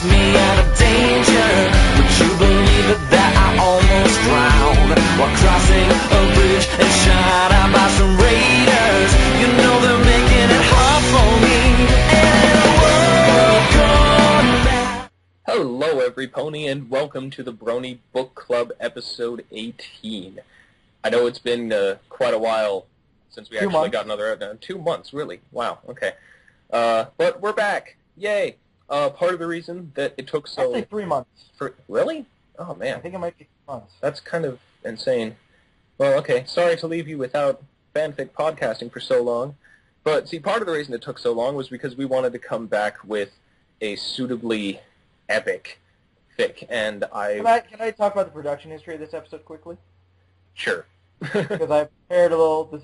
took me out of danger. Would you believe it that I almost drowned while crossing a bridge and shot out by some raiders? You know they're making it hard for me. And the world gone mad. Hello, everypony, and welcome to the Brony Book Club, episode 18. I know it's been quite a while since we got another episode. 2 months, really? Wow. Okay. But we're back. Yay. Part of the reason that it took so... I'd say 3 months. Really? Oh, man. I think it might be 3 months. That's kind of insane. Well, okay. Sorry to leave you without fanfic podcasting for so long. But, see, part of the reason it took so long was because we wanted to come back with a suitably epic fic. And I... Can I talk about the production history of this episode quickly? Sure. Because I prepared a little...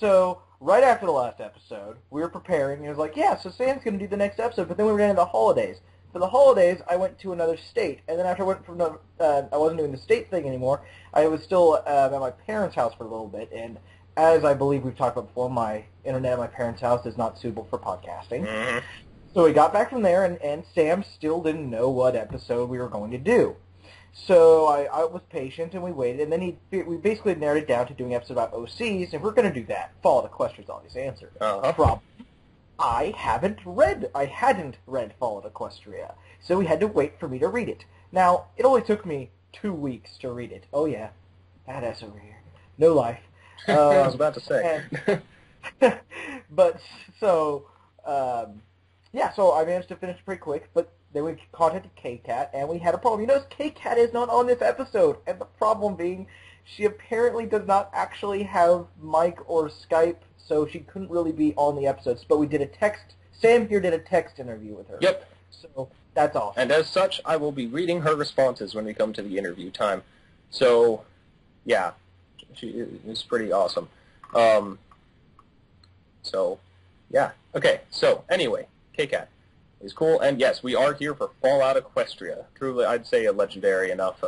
So, right after the last episode, we were preparing, and it was like, yeah, so Sam's going to do the next episode, but then we were into the holidays. For the holidays, I went to another state, and then after I went from the, I wasn't doing the state thing anymore, I was still at my parents' house for a little bit, and as I believe we've talked about before, my internet at my parents' house is not suitable for podcasting. Mm-hmm. So we got back from there, and Sam still didn't know what episode we were going to do. So I was patient, and we waited, and then we basically narrowed it down to doing an episode about OCs, and if we're going to do that, Fallout Equestria's obvious answer. Uh-huh. Problem. I hadn't read Fallout Equestria, so we had to wait for me to read it. Now, it only took me 2 weeks to read it. Oh, yeah. Badass over here. No life. I was about to say. And, but, so, yeah, so I managed to finish pretty quick, but... Then we contacted Kkat, and we had a problem. You notice Kkat is not on this episode, and the problem being she apparently does not actually have mic or Skype, so she couldn't really be on the episodes, but we did a text. Sam here did a text interview with her. Yep. So that's awesome. And as such, I will be reading her responses when we come to the interview time. So, yeah, it's pretty awesome. So, yeah. Okay, so anyway, Kkat. Is cool, and yes, we are here for Fallout Equestria. Truly, I'd say a legendary enough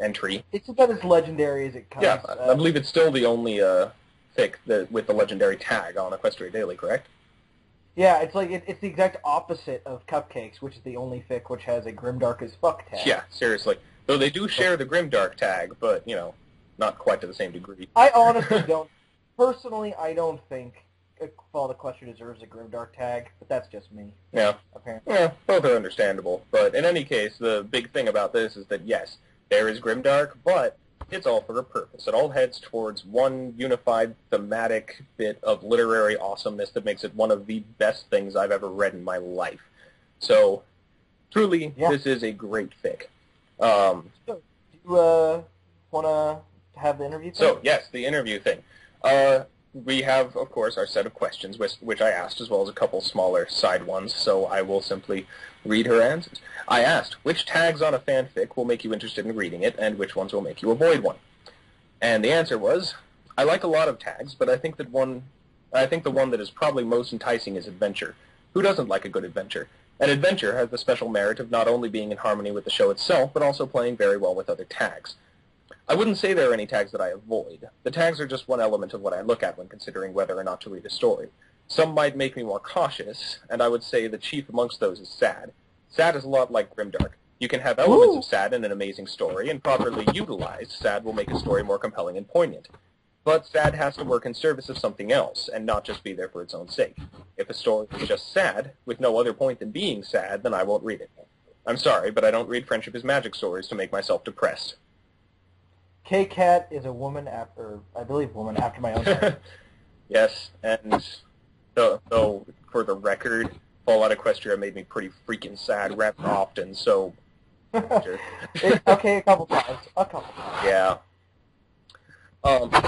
entry. It's about as legendary as it comes. Yeah, I believe it's still the only fic with the legendary tag on Equestria Daily, correct? Yeah, it's like it's the exact opposite of Cupcakes, which is the only fic which has a grimdark as fuck tag. Yeah, seriously. Though they do share the grimdark tag, but you know, not quite to the same degree. I honestly don't. Personally, I don't think Fallout Equestria deserves a grimdark tag, but that's just me. Yeah. Apparently. Yeah, both are understandable. But in any case, the big thing about this is that, yes, there is grimdark, but it's all for a purpose. It all heads towards one unified thematic bit of literary awesomeness that makes it one of the best things I've ever read in my life. So, truly, This is a great fic. So, do you want to have the interview thing? So, yes, the interview thing. We have, of course, our set of questions, which I asked, as well as a couple smaller side ones, so I will simply read her answers. I asked, which tags on a fanfic will make you interested in reading it, and which ones will make you avoid one? And the answer was, I like a lot of tags, but I think the one that is probably most enticing is adventure. Who doesn't like a good adventure? An adventure has the special merit of not only being in harmony with the show itself, but also playing very well with other tags. I wouldn't say there are any tags that I avoid. The tags are just one element of what I look at when considering whether or not to read a story. Some might make me more cautious, and I would say the chief amongst those is sad. Sad is a lot like grimdark. You can have elements of sad in an amazing story, and properly utilized, sad will make a story more compelling and poignant. But sad has to work in service of something else, and not just be there for its own sake. If a story is just sad, with no other point than being sad, then I won't read it. I'm sorry, but I don't read Friendship is Magic stories to make myself depressed. Kkat is a woman after, I believe, woman after my own heart. Yes, and though for the record, Fallout Equestria made me pretty freaking sad rather often, so... Okay, a couple times. Yeah.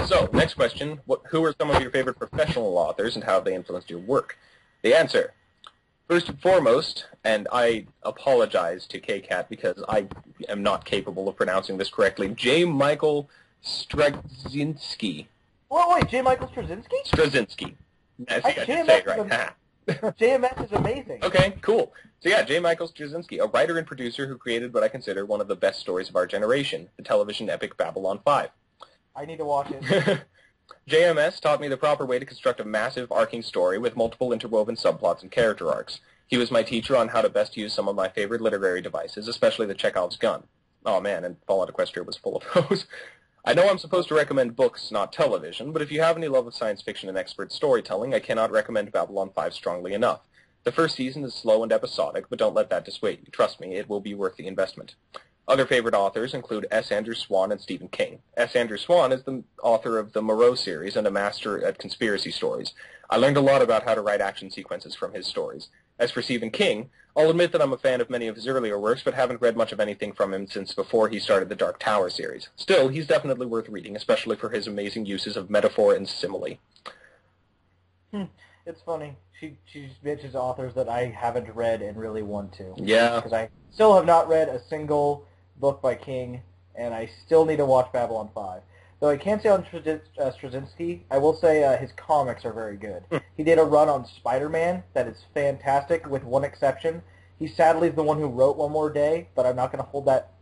So, next question. Who are some of your favorite professional authors and how have they influenced your work? The answer... First and foremost, and I apologize to Kkat because I am not capable of pronouncing this correctly, J. Michael Straczynski. Oh, wait, J. Michael Straczynski? Straczynski. I think I should say it right. JMS is amazing. Okay, cool. So yeah, J. Michael Straczynski, a writer and producer who created what I consider one of the best stories of our generation, the television epic Babylon 5. I need to watch it. JMS taught me the proper way to construct a massive, arcing story with multiple interwoven subplots and character arcs. He was my teacher on how to best use some of my favorite literary devices, especially the Chekhov's gun. Oh man, and Fallout Equestria was full of those. I know I'm supposed to recommend books, not television, but if you have any love of science fiction and expert storytelling, I cannot recommend Babylon 5 strongly enough. The first season is slow and episodic, but don't let that dissuade you. Trust me, it will be worth the investment. Other favorite authors include S. Andrew Swann and Stephen King. S. Andrew Swann is the author of the Moreau series and a master at conspiracy stories. I learned a lot about how to write action sequences from his stories. As for Stephen King, I'll admit that I'm a fan of many of his earlier works, but haven't read much of anything from him since before he started the Dark Tower series. Still, he's definitely worth reading, especially for his amazing uses of metaphor and simile. It's funny. She mentions authors that I haven't read and really want to. Yeah. Because I still have not read a single book by King, and I still need to watch Babylon 5. Though I can't say on Straczynski, I will say his comics are very good. He did a run on Spider-Man that is fantastic, with one exception. He sadly is the one who wrote One More Day, but I'm not going to hold that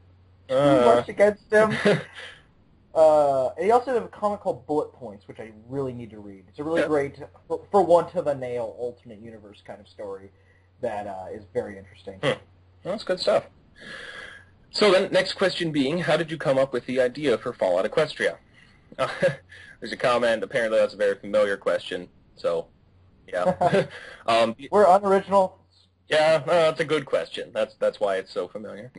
too much against him. And he also did a comic called Bullet Points, which I really need to read. It's a really great, for want of a nail, alternate universe kind of story that is very interesting. Well, that's good stuff. So then, next question being, how did you come up with the idea for Fallout Equestria? There's a comment. Apparently, that's a very familiar question. So, yeah, we're unoriginal. Yeah, no, that's a good question. That's why it's so familiar.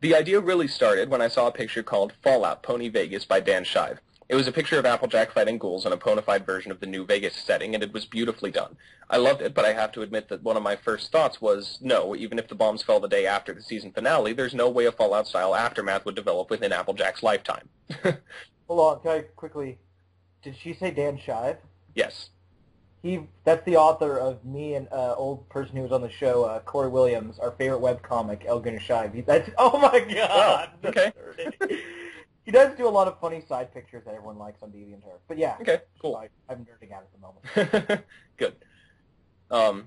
The idea really started when I saw a picture called Fallout Pony Vegas by Dan Shive. It was a picture of Applejack fighting ghouls in a ponified version of the New Vegas setting, and it was beautifully done. I loved it, but I have to admit that one of my first thoughts was, no, even if the bombs fell the day after the season finale, there's no way a Fallout-style aftermath would develop within Applejack's lifetime. Hold on, can I quickly... Did she say Dan Shive? Yes. That's the author of me and old person who was on the show, Corey Williams, our favorite webcomic, El Goonish Shive. Oh my god! Wow. Okay. He does do a lot of funny side pictures that everyone likes on DeviantArt. But yeah, okay, cool. I'm nerding out at the moment. Good.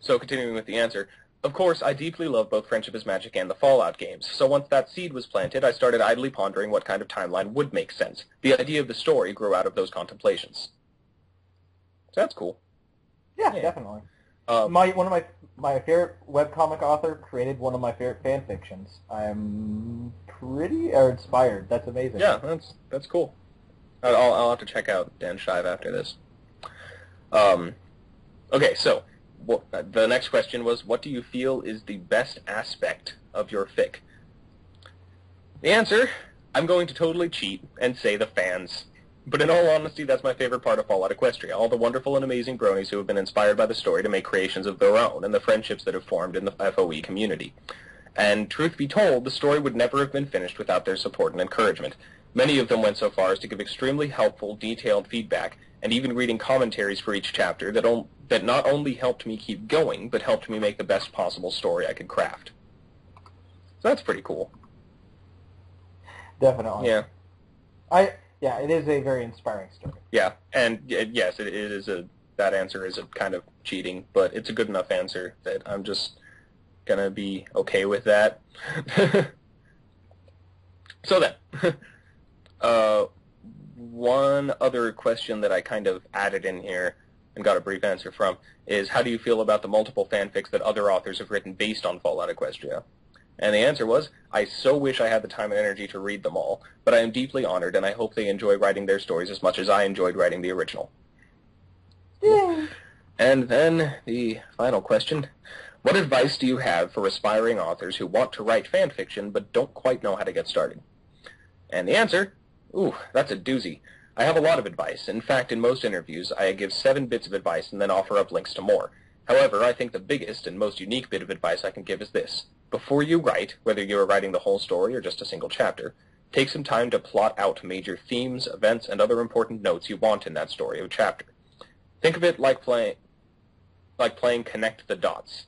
So continuing with the answer, of course, I deeply love both Friendship is Magic and the Fallout games, so once that seed was planted, I started idly pondering what kind of timeline would make sense. The idea of the story grew out of those contemplations. So that's cool. Yeah, definitely. One of my favorite webcomic author created one of my favorite fanfictions. I'm pretty inspired. That's amazing. Yeah, that's cool. I'll have to check out Dan Shive after this. Okay, so the next question was, what do you feel is the best aspect of your fic? The answer, I'm going to totally cheat and say the fans. But in all honesty, that's my favorite part of Fallout Equestria, all the wonderful and amazing bronies who have been inspired by the story to make creations of their own, and the friendships that have formed in the FOE community. And truth be told, the story would never have been finished without their support and encouragement. Many of them went so far as to give extremely helpful, detailed feedback, and even reading commentaries for each chapter that not only helped me keep going, but helped me make the best possible story I could craft. So that's pretty cool. Definitely. Yeah. Yeah, it is a very inspiring story. Yeah, and yes, it is that answer is a kind of cheating, but it's a good enough answer that I'm just going to be okay with that. So then, one other question that I kind of added in here and got a brief answer from is, how do you feel about the multiple fanfics that other authors have written based on Fallout Equestria? And the answer was, I so wish I had the time and energy to read them all, but I am deeply honored, and I hope they enjoy writing their stories as much as I enjoyed writing the original. Yay. And then the final question, what advice do you have for aspiring authors who want to write fan fiction but don't quite know how to get started? And the answer, ooh, that's a doozy. I have a lot of advice. In fact, in most interviews, I give 7 bits of advice and then offer up links to more. However, I think the biggest and most unique bit of advice I can give is this. Before you write, whether you are writing the whole story or just a single chapter, take some time to plot out major themes, events, and other important notes you want in that story or chapter. Think of it like playing Connect the Dots.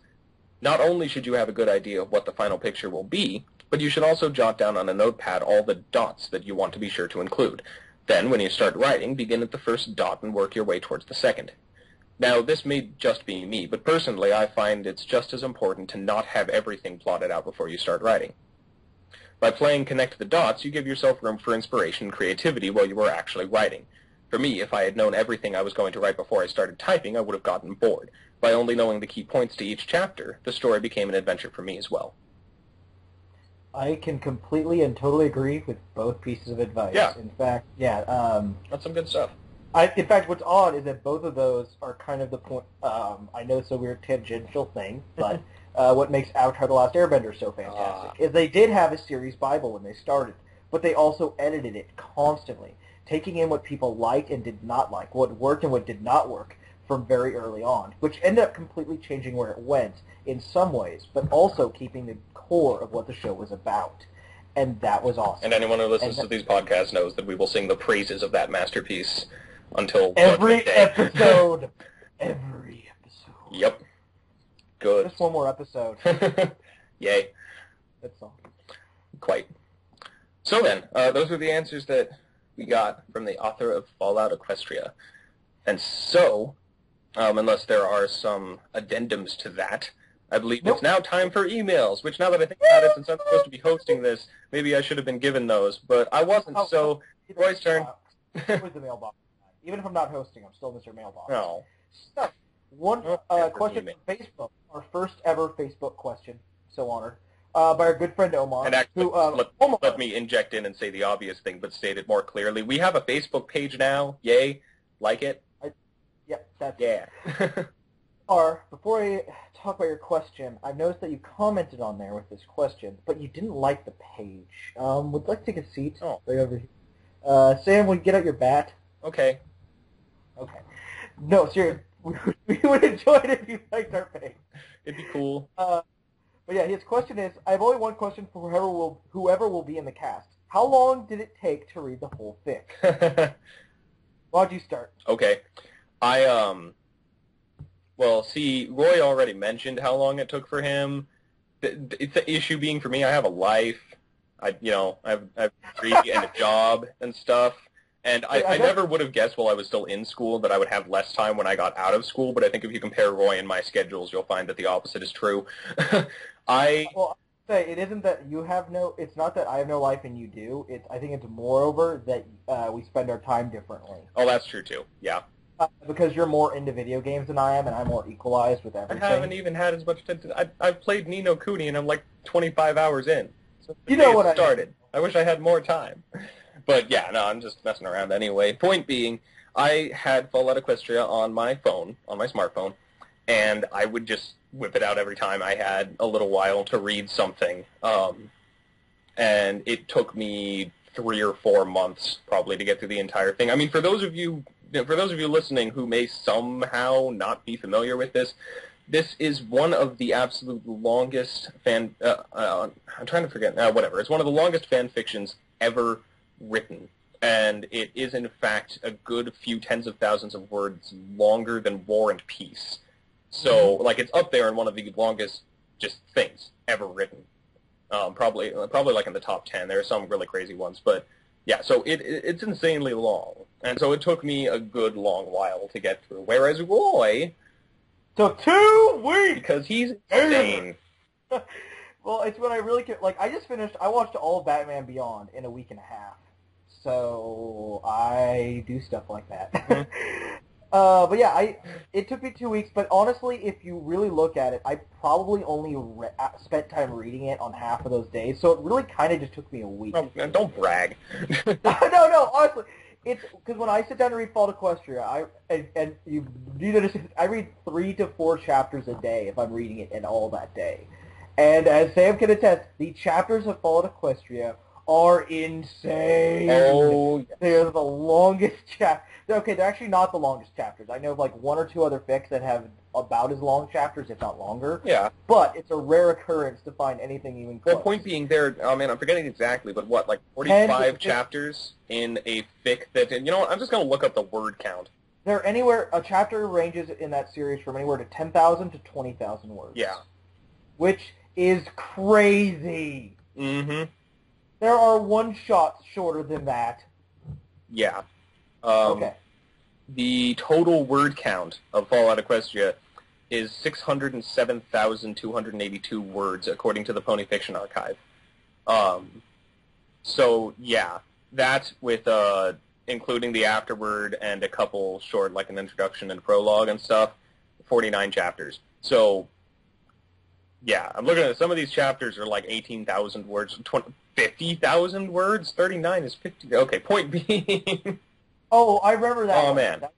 Not only should you have a good idea of what the final picture will be, but you should also jot down on a notepad all the dots that you want to be sure to include. Then, when you start writing, begin at the first dot and work your way towards the second. Now, this may just be me, but personally, I find it's just as important to not have everything plotted out before you start writing. By playing Connect the Dots, you give yourself room for inspiration and creativity while you are actually writing. For me, if I had known everything I was going to write before I started typing, I would have gotten bored. By only knowing the key points to each chapter, the story became an adventure for me as well. I can completely and totally agree with both pieces of advice. Yeah. In fact, yeah. That's some good stuff. In fact, what's odd is that both of those are kind of the point. I know it's a weird tangential thing, but what makes Avatar The Last Airbender so fantastic is they did have a series Bible when they started, but they also edited it constantly, taking in what people liked and did not like, what worked and what did not work from very early on, which ended up completely changing where it went in some ways, but also keeping the core of what the show was about. And that was awesome. And anyone who listens to these podcasts knows that we will sing the praises of that masterpiece until every episode. Every episode. Yep. Good. Just one more episode. Yay. That's all. Quite. So then, those were the answers that we got from the author of Fallout Equestria. And so, unless there are some addendums to that, I believe it's now time for emails, which now that I think about it, since I'm supposed to be hosting this, maybe I should have been given those, but I wasn't, so Roy's turn. Where's the mailbox? Even if I'm not hosting, I'm still Mr. Mailbox. No. So, one question from Facebook, our first ever Facebook question, so honored, by our good friend Omar. And actually, who, let me inject in and say the obvious thing, but state it more clearly. We have a Facebook page now. Yay. Like it. Yep, that's it. Before I talk about your question, I've noticed that you commented on there with this question, but you didn't like the page. Would like to take a seat right over here. Sam, would you get out your bat? Okay. Okay. No, seriously, we would enjoy it if you liked our page. It'd be cool. But yeah, his question is, I have only one question for whoever will be in the cast. How long did it take to read the whole fic? Why'd you start? Okay. Well, see, Roy already mentioned how long it took for him. It's the issue being for me, I have a life, I have a degree and a job and stuff, and I never would have guessed while I was still in school that I would have less time when I got out of school, but I think if you compare Roy and my schedules, you'll find that the opposite is true. Well, I'll say, it isn't that you have no, it's not that I have no life and you do, I think it's moreover that we spend our time differently. Oh, that's true too, yeah. Because you're more into video games than I am, and I'm more equalized with everything. I haven't even had as much time. I've played Ni No Kuni, and I'm like 25 hours in. So you know what started. I wish I had more time. But yeah, no, I'm just messing around anyway. Point being, I had Fallout Equestria on my phone, on my smartphone, and I would just whip it out every time I had a little while to read something. And it took me 3 or 4 months probably to get through the entire thing. I mean, for those of you listening who may somehow not be familiar with this, this is one of the absolute longest it's one of the longest fan fictions ever written. And it is, in fact, a good few tens of thousands of words longer than War and Peace. So, like, it's up there in one of the longest just things ever written. Probably like in the top 10. There are some really crazy ones, but... yeah, so it's insanely long, and so it took me a good long while to get through. Whereas Roy took 2 weeks because he's insane. Well, it's when I really get, like, I watched all of Batman Beyond in a week and a half, so I do stuff like that. But yeah, it took me 2 weeks. But honestly, if you really look at it, I probably only spent time reading it on half of those days. So it really kind of just took me a week. Oh, don't brag. No, honestly, it's because when I sit down to read Fallout Equestria, you understand, I read 3 to 4 chapters a day if I'm reading it in all that day. And as Sam can attest, the chapters of Fallout Equestria are insane. Oh, yes. They're the longest chapters. Okay, they're actually not the longest chapters. I know of, like, 1 or 2 other fics that have about as long chapters, if not longer. Yeah. But it's a rare occurrence to find anything even close. Well, point being, I'm forgetting exactly, but what, like 45 chapters in a fic that... You know what, I'm just going to look up the word count. They're anywhere... A chapter ranges in that series from anywhere to 10,000 to 20,000 words. Yeah. Which is crazy. Mm-hmm. There are one-shots shorter than that. Yeah. Okay. The total word count of Fallout Equestria is 607,282 words, according to the Pony Fiction Archive. So, yeah, that with including the afterword and a couple short, like an introduction and prologue and stuff, 49 chapters. So, yeah, I'm looking at some of these chapters are like 18,000 words, 50,000 words, 39 is 50. Okay, point being. Oh, I remember that. Oh, man. That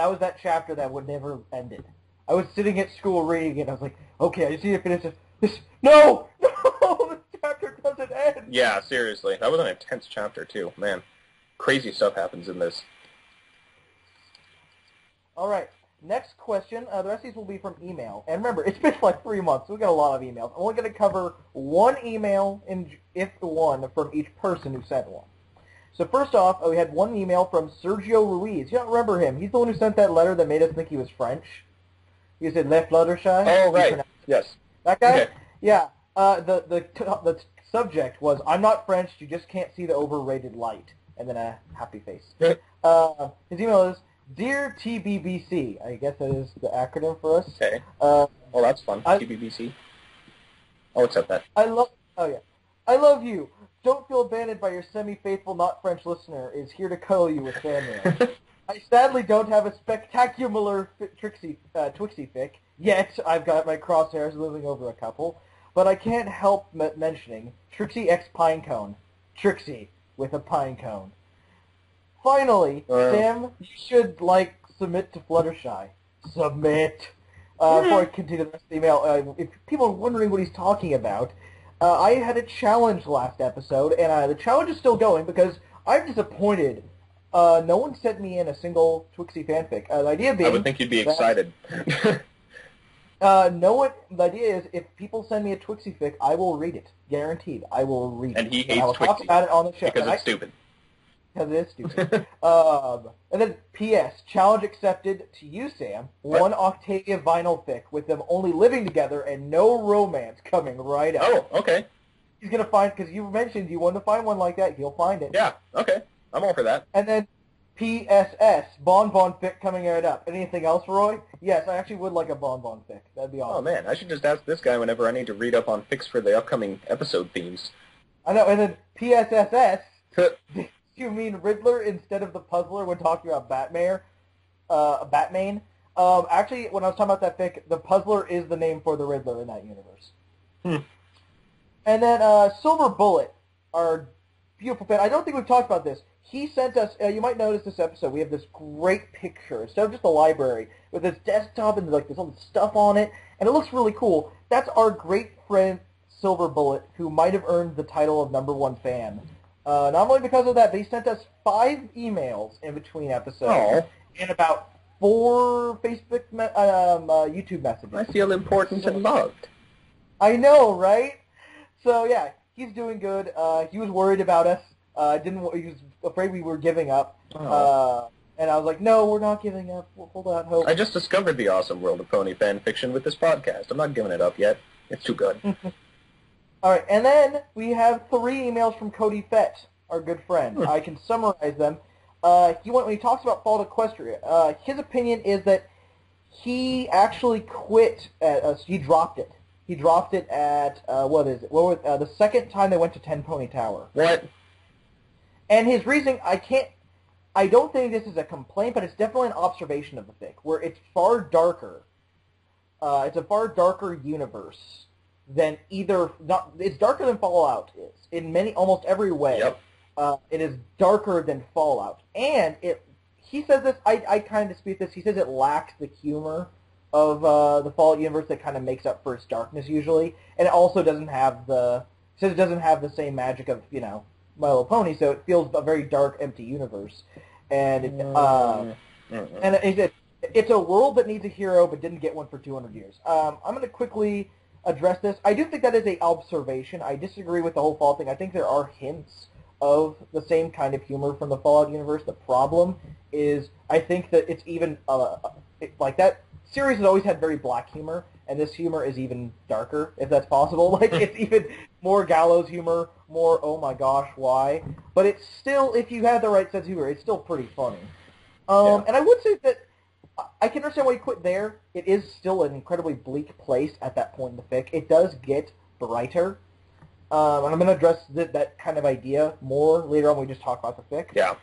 was that chapter that would never ended. I was sitting at school reading it. I was like, okay, I just need to finish this. No, this chapter doesn't end. Yeah, seriously. That was an intense chapter, too. Man, crazy stuff happens in this. All right. Next question. The rest of these will be from email. And remember, it's been like 3 months. So we got a lot of emails. I'm only going to cover one email, from each person who sent one. So first off, we had one email from Sergio Ruiz. You don't remember him. He's the one who sent that letter that made us think he was French. He said "Le Fluttershy." Oh, right. Yes. That guy? Okay. Yeah. The subject was, "I'm not French. You just can't see the overrated light." And then a happy face. His email is, "Dear TBBC." I guess that is the acronym for us. Okay. Oh, that's fun. TBBC. I'll accept that. I love you. Don't feel abandoned by your semi-faithful, not French listener. Is here to cuddle you with fanmail. I sadly don't have a spectacular Trixie fic yet. I've got my crosshairs living over a couple, but I can't help mentioning Trixie X Pinecone. Trixie with a pinecone. Finally, Sam, you should submit to Fluttershy. Submit. Before I continue the rest of the email, if people are wondering what he's talking about. I had a challenge last episode, and the challenge is still going because I'm disappointed. No one sent me in a single Trixie fanfic. The idea being, I would think you'd be excited. The idea is, if people send me a Trixie fic, I will read it, guaranteed. I will read it. And he hates Trixie. I will talk about it on the show because it's stupid. Because it is stupid. And then, P.S. Challenge accepted to you, Sam. One Octavia vinyl fic with them only living together and no romance coming right up. Oh, okay. He's going to find, because you mentioned you wanted to find one like that, he'll find it. Yeah, okay. I'm all for that. And then, P.S.S. Bonbon fic coming right up. Anything else, Roy? Yes, I actually would like a Bonbon fic. That'd be awesome. Oh, man, I should just ask this guy whenever I need to read up on fics for the upcoming episode themes. I know, and then P.S.S.S. You mean Riddler instead of the Puzzler when talking about Batman? Actually, when I was talking about that fic, the Puzzler is the name for the Riddler in that universe. And then Silver Bullet, our beautiful fan. I don't think we've talked about this. He sent us, you might notice this episode, we have this great picture, instead of just a library, with this desktop and there's all this stuff on it, and it looks really cool. That's our great friend Silver Bullet, who might have earned the title of #1 fan. Not only because of that, but he sent us 5 emails in between episodes and about 4 Facebook, YouTube messages. I feel important and loved. I know, right? So yeah, he's doing good. He was worried about us. He was afraid we were giving up. And I was like, no, we're not giving up. We'll hold out hope. I just discovered the awesome world of pony fan fiction with this podcast. I'm not giving it up yet. It's too good. All right, and then we have 3 emails from Cody Fett, our good friend. I can summarize them. When he talks about Fallout Equestria, his opinion is that he actually quit. He dropped it. He dropped it at the second time they went to 10 Pony Tower. What? And his reasoning, I don't think this is a complaint, but it's definitely an observation of the fic, where it's far darker. It's a far darker universe. It's darker than Fallout is in almost every way. Yep. It is darker than Fallout, and he says this. I kind of dispute this. He says it lacks the humor of the Fallout universe that kind of makes up for its darkness usually, and it also doesn't have the same magic of My Little Pony, so it feels a very dark, empty universe. And he said it's a world that needs a hero but didn't get one for 200 years. I'm going to quickly address this. I do think that is an observation. I disagree with the whole Fallout thing. I think there are hints of the same kind of humor from the Fallout universe. The problem is, I think that it's even that series has always had very black humor, and this humor is even darker, if that's possible. It's even more gallows humor, more oh my gosh, why? But it's still, if you have the right sense of humor, it's still pretty funny. And I would say that I can understand why he quit there. It is still an incredibly bleak place at that point in the fic. It does get brighter. And I'm going to address that kind of idea more later on when we just talk about the fic. Yeah.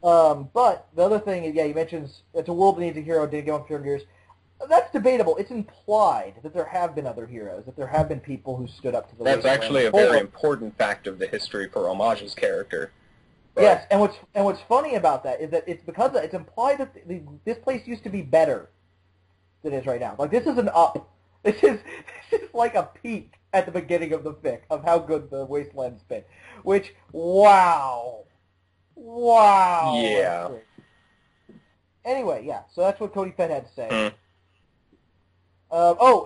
But the other thing, yeah, he mentions it's a world that needs a hero, did go through years. That's debatable. It's implied that there have been other heroes, that there have been people who stood up to the. That's actually a very important fact of the history for Homage's character. Right? Yes, and what's funny about that is that it's because it's implied that this place used to be better than it is right now. Like this is an up. This is like a peak at the beginning of the fic of how good the Wasteland's been. Which wow. Yeah. Anyway, yeah. So that's what Cody Pett had to say. Mm.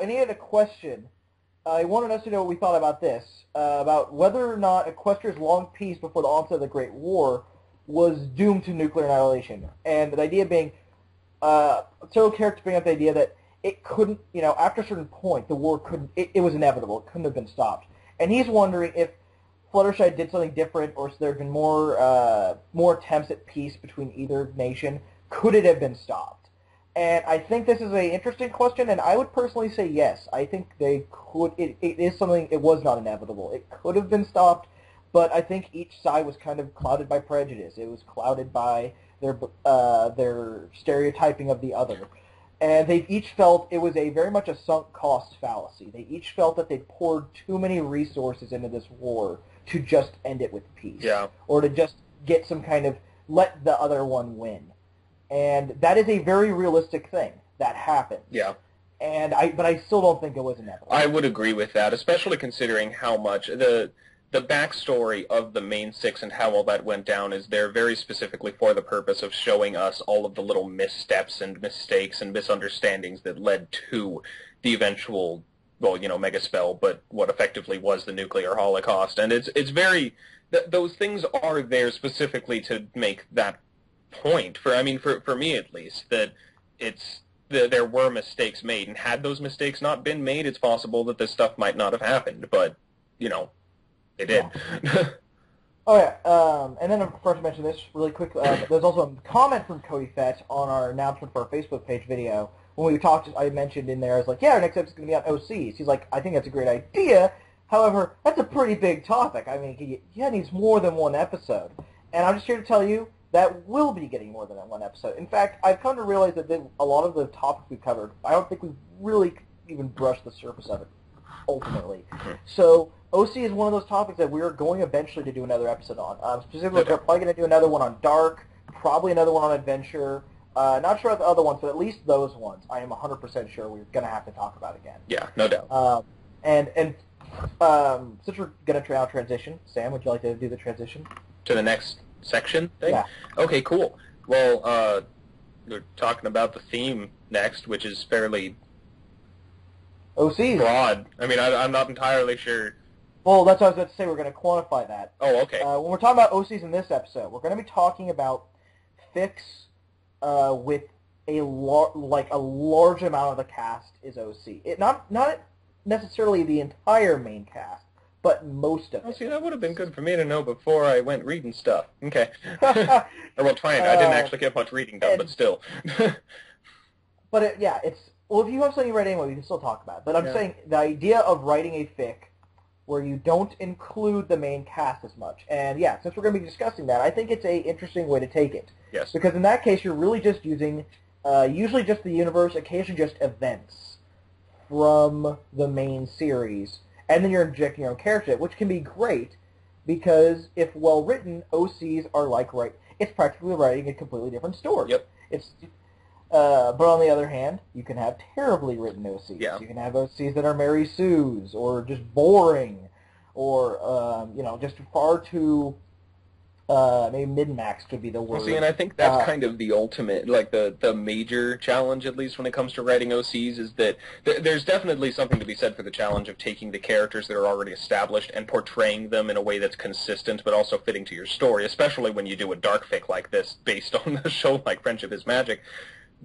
And he had a question. He wanted us to know what we thought about this, about whether or not Equestria's long peace before the onset of the Great War was doomed to nuclear annihilation. And the idea being, several characters bring up the idea that it couldn't, you know, after a certain point, the war couldn't, it was inevitable. It couldn't have been stopped. And he's wondering if Fluttershy did something different or if there had been more attempts at peace between either nation. Could it have been stopped? And I think this is an interesting question, and I would personally say yes. I think they could. It is something. It was not inevitable. It could have been stopped, but I think each side was kind of clouded by prejudice. It was clouded by their stereotyping of the other, and they each felt it was a very much a sunk cost fallacy. They each felt that they poured too many resources into this war to just end it with peace, or to just get some kind of let the other one win. And that is a very realistic thing that happened. Yeah. But I still don't think it was inevitable. I would agree with that, especially considering how much the backstory of the main six and how all that went down is there very specifically for the purpose of showing us all of the little missteps and mistakes and misunderstandings that led to the eventual, well, you know, mega spell, but what effectively was the nuclear holocaust. And it's very those things are there specifically to make that point for me at least, that there were mistakes made, and had those mistakes not been made, it's possible that this stuff might not have happened, but you know they did. Yeah. Oh yeah. And then first to mention this really quick, there's also a comment from Cody Fett on our announcement for our Facebook page video when we talked. I mentioned in there, I was like, yeah, our next episode's gonna be on OCs. He's like, I think that's a great idea, however that's a pretty big topic. I mean, he needs more than one episode, and I'm just here to tell you that will be getting more than that one episode. In fact, I've come to realize that a lot of the topics we covered, I don't think we've really even brushed the surface of it, ultimately. So OC is one of those topics that we're going eventually to do another episode on. Specifically, we're probably going to do another one on Dark, probably another one on Adventure. Not sure about the other ones, but at least those ones, I am 100% sure we're going to have to talk about again. Yeah, no doubt. Since we're going to try out transition, Sam, would you like to do the transition? To the next section thing? Yeah. Okay, cool. Well, we're talking about the theme next, which is fairly broad. I mean, I'm not entirely sure. Well, that's what I was about to say. We're going to quantify that. Oh, okay. When we're talking about OCs in this episode, we're going to be talking about fics with a large amount of the cast is OC. Not necessarily the entire main cast, but most of it. Oh, see, that would have been good for me to know before I went reading stuff. Okay. Well, trying. I didn't actually get much reading done, but still. But, well, if you have something you read anyway, we can still talk about it. But I'm saying the idea of writing a fic where you don't include the main cast as much. And, yeah, since we're going to be discussing that, I think it's an interesting way to take it. Yes. Because in that case, you're really just using usually just the universe, occasionally just events from the main series, and then you're injecting your own character, which can be great, because if well-written, OCs are like it's practically writing a completely different story. Yep. But on the other hand, you can have terribly written OCs. Yeah. You can have OCs that are Mary Sue's, or just boring, or, just far too, maybe mid-max would be the word. Well, see, and I think that's kind of the ultimate, the major challenge, at least when it comes to writing OCs, is that there's definitely something to be said for the challenge of taking the characters that are already established and portraying them in a way that's consistent but also fitting to your story, especially when you do a dark fic like this based on a show like Friendship is Magic.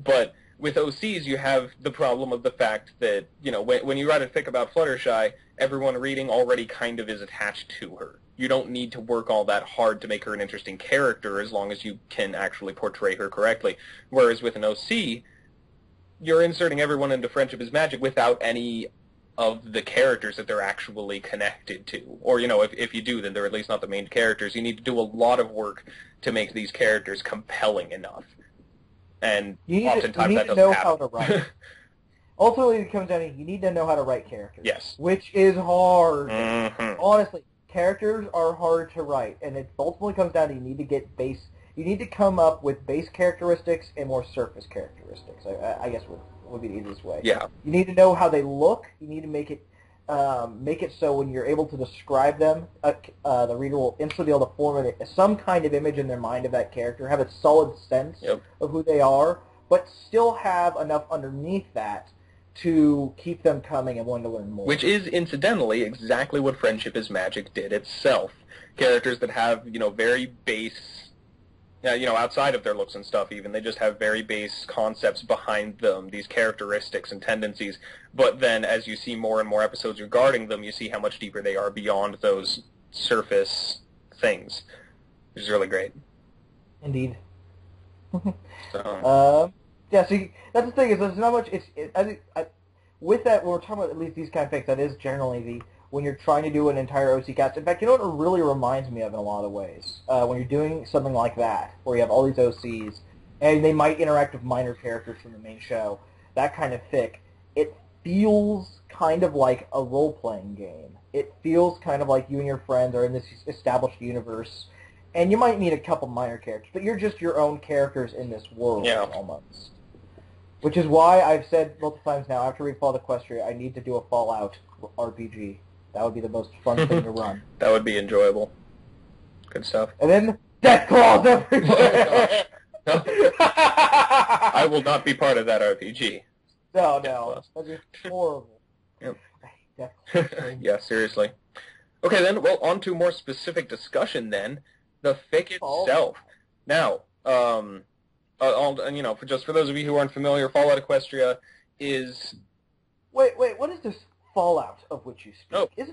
But with OCs, you have the problem of the fact that, you know, when you write a fic about Fluttershy, everyone reading already kind of is attached to her. You don't need to work all that hard to make her an interesting character as long as you can actually portray her correctly. Whereas with an OC, you're inserting everyone into Friendship is Magic without any of the characters that they're actually connected to. Or, you know, if you do, then they're at least not the main characters. You need to do a lot of work to make these characters compelling enough. And oftentimes that doesn't happen. Ultimately, it comes down to you need to know how to write characters. Yes. Which is hard. Mm-hmm. Honestly, characters are hard to write. And it ultimately comes down to you need to get base... You need to come up with base characteristics and more surface characteristics, I guess would be the easiest way. Yeah. You need to know how they look. You need to make it so when you're able to describe them, the reader will instantly be able to form some kind of image in their mind of that character, have a solid sense of who they are, but still have enough underneath that to keep them coming and wanting to learn more. Which is, incidentally, exactly what Friendship is Magic did itself. Characters that have, you know, very base... you know, outside of their looks and stuff even, they just have very base concepts behind them, these characteristics and tendencies, but then as you see more and more episodes regarding them, you see how much deeper they are beyond those surface things, which is really great. Indeed. Yeah, so that's the thing, is there's not much, with that, when we're talking about at least these kind of things, that is generally the, when you're trying to do an entire OC cast. In fact, you know what it really reminds me of in a lot of ways? When you're doing something like that, where you have all these OCs, and they might interact with minor characters from the main show, that kind of fic, it feels kind of like a role-playing game. It feels kind of like you and your friends are in this established universe, and you might meet a couple minor characters, but you're just your own characters in this world, almost. Which is why I've said multiple times now, after we Fallout Equestria, I need to do a Fallout RPG. That would be the most fun thing to run. That would be enjoyable. Good stuff. And then death claws everywhere! Oh, no. I will not be part of that RPG. No. That'd be horrible. Yep. Death claws. Yeah, seriously. Okay, then, well, on to more specific discussion, then. The fic itself. Now, you know, for those of you who aren't familiar, Fallout Equestria is... Wait, what is this... Fallout, of which you speak,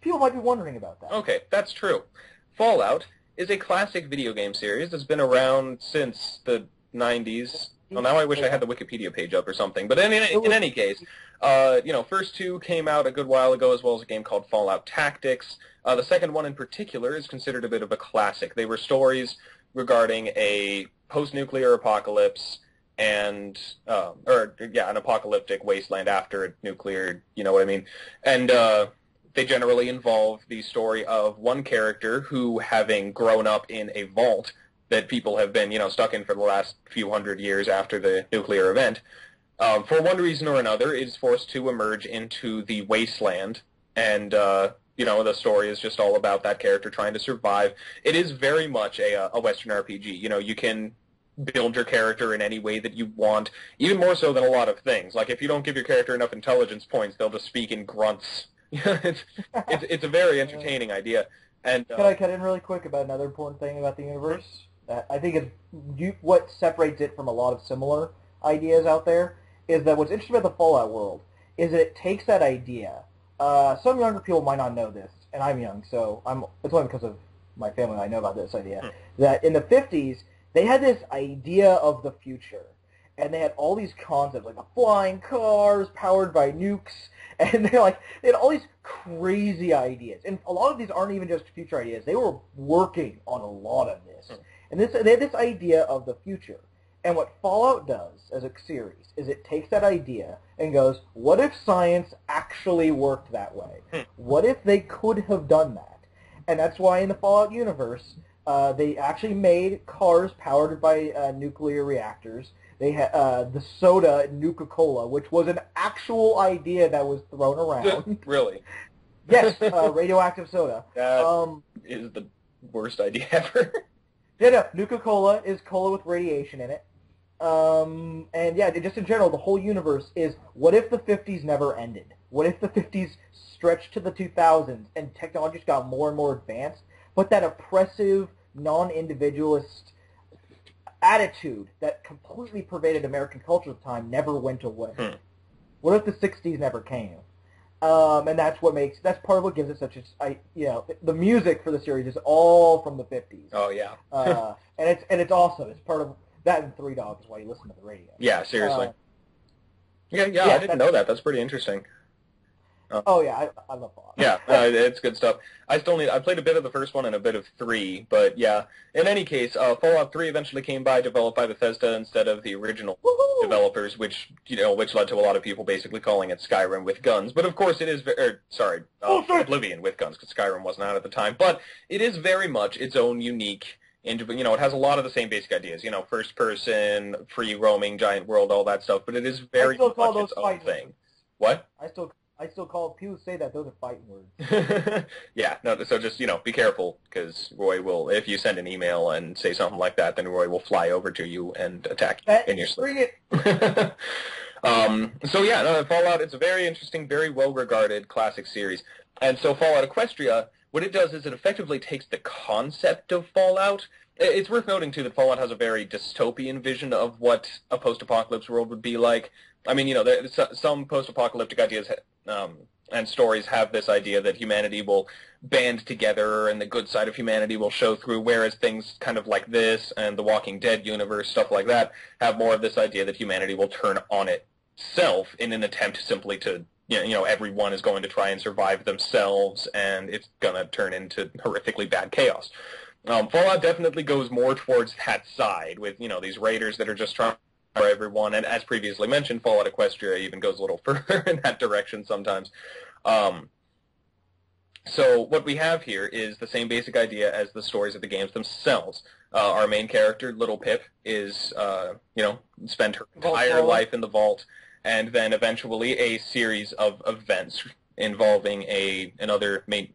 people might be wondering about that. Okay, that's true. Fallout is a classic video game series that's been around since the 90s. Well, now I wish I had the Wikipedia page up or something. But in any case, you know, first two came out a good while ago, as well as a game called Fallout Tactics. The second one in particular is considered a bit of a classic. They were stories regarding a post-nuclear apocalypse. An apocalyptic wasteland after a nuclear, you know what I mean? And they generally involve the story of one character who, having grown up in a vault that people have been, you know, stuck in for the last few hundred years after the nuclear event, for one reason or another is forced to emerge into the wasteland. And, you know, the story is just all about that character trying to survive. It is very much a Western RPG. You know, you can... build your character in any way that you want, even more so than a lot of things. Like, if you don't give your character enough intelligence points, they'll just speak in grunts. it's a very entertaining idea. And can I cut in really quick about another important thing about the universe? I think what separates it from a lot of similar ideas out there is that what's interesting about the Fallout world is that it takes that idea. Some younger people might not know this, and I'm young, so it's only because of my family that I know about this idea, that in the 50s, they had this idea of the future, and they had all these concepts, like flying cars powered by nukes, and they had all these crazy ideas. And a lot of these aren't even just future ideas. They were working on a lot of this. And they had this idea of the future. And what Fallout does as a series is it takes that idea and goes, what if science actually worked that way? What if they could have done that? And that's why in the Fallout universe... they actually made cars powered by nuclear reactors. They had the soda, Nuka-Cola, which was an actual idea that was thrown around. Really? Yes, radioactive soda. That is the worst idea ever. Yeah, no, Nuka-Cola is cola with radiation in it. And yeah, just in general, the whole universe is, what if the 50s never ended? What if the 50s stretched to the 2000s and technology just got more and more advanced? But that oppressive... non-individualist attitude that completely pervaded American culture at the time never went away. What if the 60s never came? And that's part of what gives it such the music for the series is all from the 50s. Oh yeah. and it's awesome. It's part of that, and Three Dogs is why you listen to the radio. Yeah, seriously. I didn't know that. That's pretty interesting. Oh yeah, I love Fallout. Yeah, it's good stuff. I played a bit of the first one and a bit of 3, but yeah. In any case, Fallout 3 eventually came by, developed by Bethesda instead of the original developers, which led to a lot of people basically calling it Skyrim with guns. But of course, it is Oblivion with guns, because Skyrim wasn't out at the time. But it is very much its own unique. And, it has a lot of the same basic ideas, first person, free roaming, giant world, all that stuff, but it is very much its own thing. What? I still call people say that those are fighting words. Yeah, no, so just, be careful, because Roy will, if you send an email and say something like that, then Roy will fly over to you and attack you in your sleep. Bring it! So yeah, Fallout, it's a very interesting, very well-regarded classic series. And so Fallout Equestria, what it does is it effectively takes the concept of Fallout. It's worth noting, too, that Fallout has a very dystopian vision of what a post-apocalypse world would be like. I mean, some post-apocalyptic ideas and stories have this idea that humanity will band together and the good side of humanity will show through, whereas things kind of like this and the Walking Dead universe, stuff like that, have more of this idea that humanity will turn on itself in an attempt simply to... everyone is going to try and survive themselves, and it's going to turn into horrifically bad chaos. Fallout definitely goes more towards that side with, these raiders that are just trying to destroy everyone, and as previously mentioned, Fallout Equestria even goes a little further in that direction sometimes. So what we have here is the same basic idea as the stories of the games themselves. Our main character, Little Pip, is, spent her entire life in the vault, and then eventually a series of events involving another main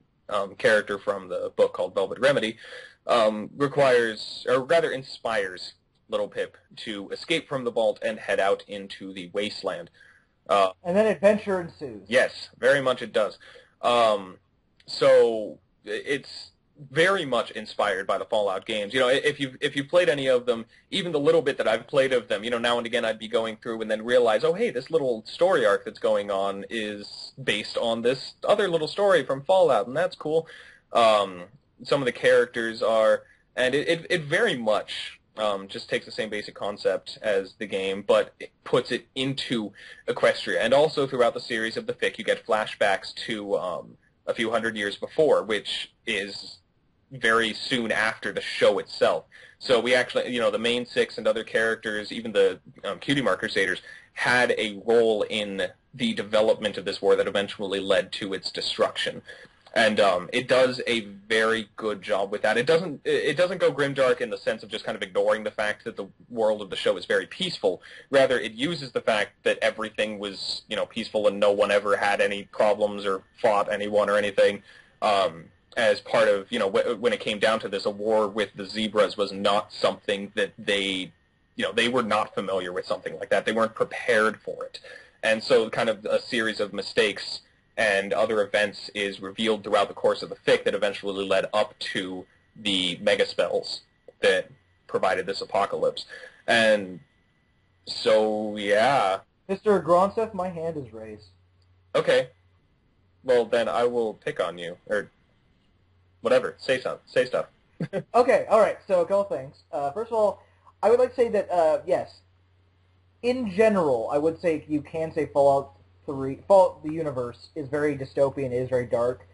character from the book called Velvet Remedy inspires Little Pip to escape from the vault and head out into the wasteland. And then adventure ensues. Yes, very much it does. So it's very much inspired by the Fallout games. If you've played any of them, even the little bit that I've played of them, now and again I'd be going through and then realize, oh, hey, this little story arc that's going on is based on this other little story from Fallout, and that's cool. Some of the characters are... And it very much just takes the same basic concept as the game, but it puts it into Equestria. And also throughout the series of the fic, you get flashbacks to a few hundred years before, which is... very soon after the show itself. So we actually, the main six and other characters, even the Cutie Mark Crusaders, had a role in the development of this war that eventually led to its destruction. And it does a very good job with that. It doesn't go grimdark in the sense of just kind of ignoring the fact that the world of the show is very peaceful. Rather, it uses the fact that everything was, peaceful and no one ever had any problems or fought anyone or anything. As part of, when it came down to this, a war with the zebras was not something that they, they were not familiar with something like that. They weren't prepared for it. And so kind of a series of mistakes and other events is revealed throughout the course of the fic that eventually led up to the mega spells that provided this apocalypse. And so, yeah. Mr. Gronseth, my hand is raised. Okay. Well, then I will pick on you, or... whatever. Say stuff. Okay, all right. So a couple things. First of all, I would like to say that, yes, in general, I would say you can say Fallout 3, Fallout the universe is very dystopian, it is very dark.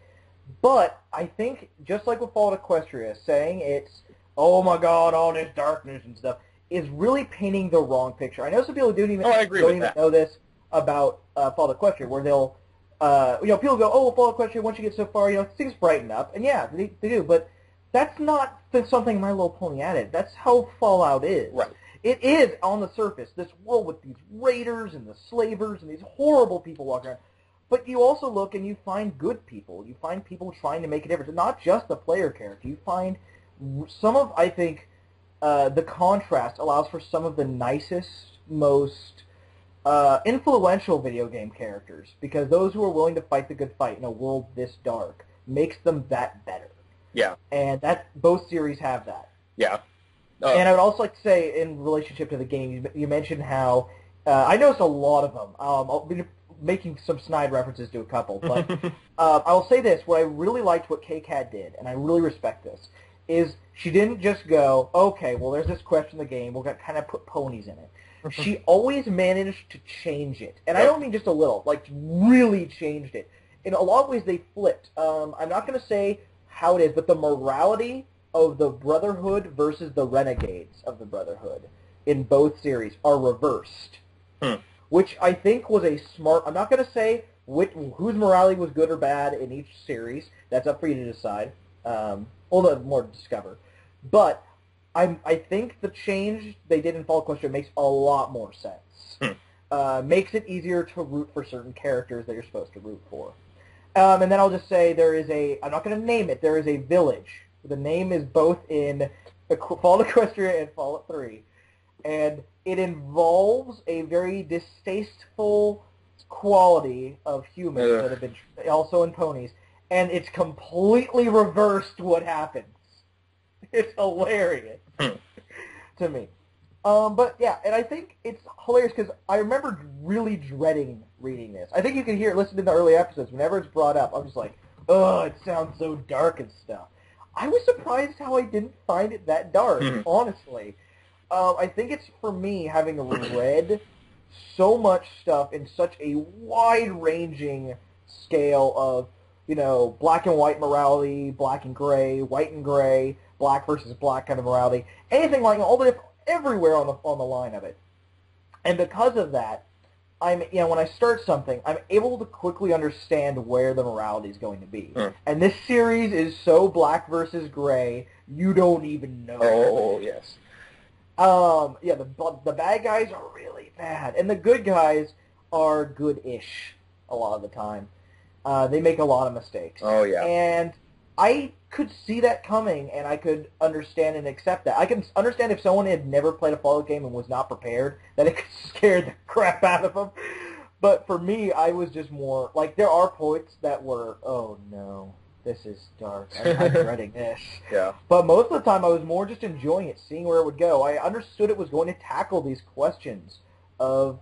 But I think, just like with Fallout Equestria, saying it's, oh my god, all this darkness and stuff, is really painting the wrong picture. I know some people don't even know this about Fallout Equestria, where they'll... people go, oh, Fallout Equestria, once you get so far, things brighten up. And yeah, they do, but that's not something My Little Pony added. That's how Fallout is. Right. It is, on the surface, this world with these raiders and the slavers and these horrible people walking around. But you also look and you find good people. You find people trying to make a difference. Not just the player character. You find some of, I think, the contrast allows for some of the nicest, most... influential video game characters, because those who are willing to fight the good fight in a world this dark makes them that better. Yeah. And both series have that. Yeah. And I would also like to say, in relationship to the game, you mentioned how, I noticed a lot of them, I'll be making some snide references to a couple, but I will say this, what I really liked what Kkat did, and I really respect this, is she didn't just go, okay, well there's this quest in the game, we'll kind of put ponies in it. She always managed to change it. And I don't mean just a little, like really changed it. in a lot of ways they flipped. I'm not going to say how it is, but the morality of the Brotherhood versus the Renegades of the Brotherhood in both series are reversed, which I think was a smart... I'm not going to say whose morality was good or bad in each series. That's up for you to decide, although more to discover. But I think the change they did in Fallout Equestria makes a lot more sense. Makes it easier to root for certain characters that you're supposed to root for. And then I'll just say there is a... I'm not going to name it. There is a village. The name is both in Fallout Equestria and Fallout 3. And it involves a very distasteful quality of humans that have been... Also in ponies. And it's completely reversed what happens. It's hilarious to me. But, yeah, and I think it's hilarious because I remember really dreading reading this. I think you can hear it listed in the early episodes. Whenever it's brought up, I'm just like, oh, it sounds so dark and stuff. I was surprised how I didn't find it that dark, honestly. I think it's, for me, having read so much stuff in such a wide-ranging scale of, you know, black and white morality, black and gray, white and gray, black versus black kind of morality, anything like that, all the different... everywhere on the line of it. And because of that, I'm, you know, when I start something, I'm able to quickly understand where the morality is going to be. And this series is so black versus gray, you don't even know. Oh, yes. Yeah, the bad guys are really bad, and the good guys are good-ish a lot of the time. They make a lot of mistakes. Oh, yeah. And I could see that coming, and I could understand and accept that. I can understand if someone had never played a Fallout game and was not prepared, that it could scare the crap out of them. But for me, I was just more, like, there are points that were, oh no, this is dark, I'm dreading this. Yeah. But most of the time, I was more just enjoying it, seeing where it would go. I understood it was going to tackle these questions of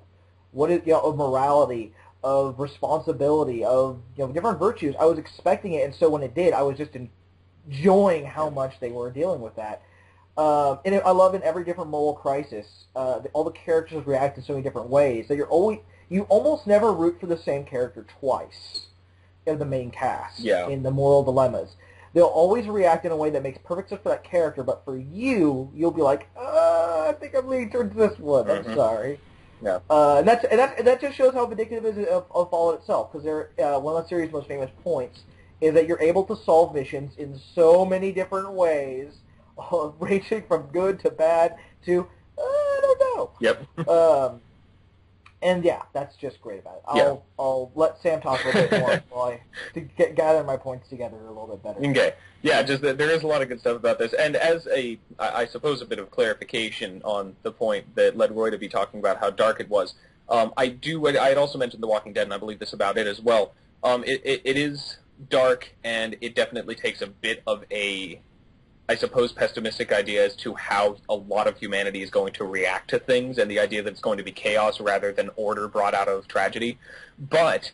what is, you know, of morality, of responsibility, of, you know, different virtues. I was expecting it, and so when it did, I was just enjoying how much they were dealing with that. And I love in every different moral crisis, all the characters react in so many different ways that you almost never root for the same character twice in the main cast, in the moral dilemmas. They'll always react in a way that makes perfect sense for that character, but for you, you'll be like, I think I'm leaning towards this one, I'm sorry. Yeah. And that just shows how vindictive it is of Fallout itself, because one of the series' most famous points is that you're able to solve missions in so many different ways, ranging from good to bad to, I don't know. Yep. And yeah, that's just great about it. I'll let Sam talk a little bit more while gather my points together a little bit better. Okay. Yeah, just that there is a lot of good stuff about this. And as I suppose, a bit of clarification on the point that led Roy to be talking about how dark it was, I had also mentioned The Walking Dead, and I believe this about it as well. It is dark, and it definitely takes a bit of a, I suppose, pessimistic idea as to how a lot of humanity is going to react to things, and the idea that it's going to be chaos rather than order brought out of tragedy. But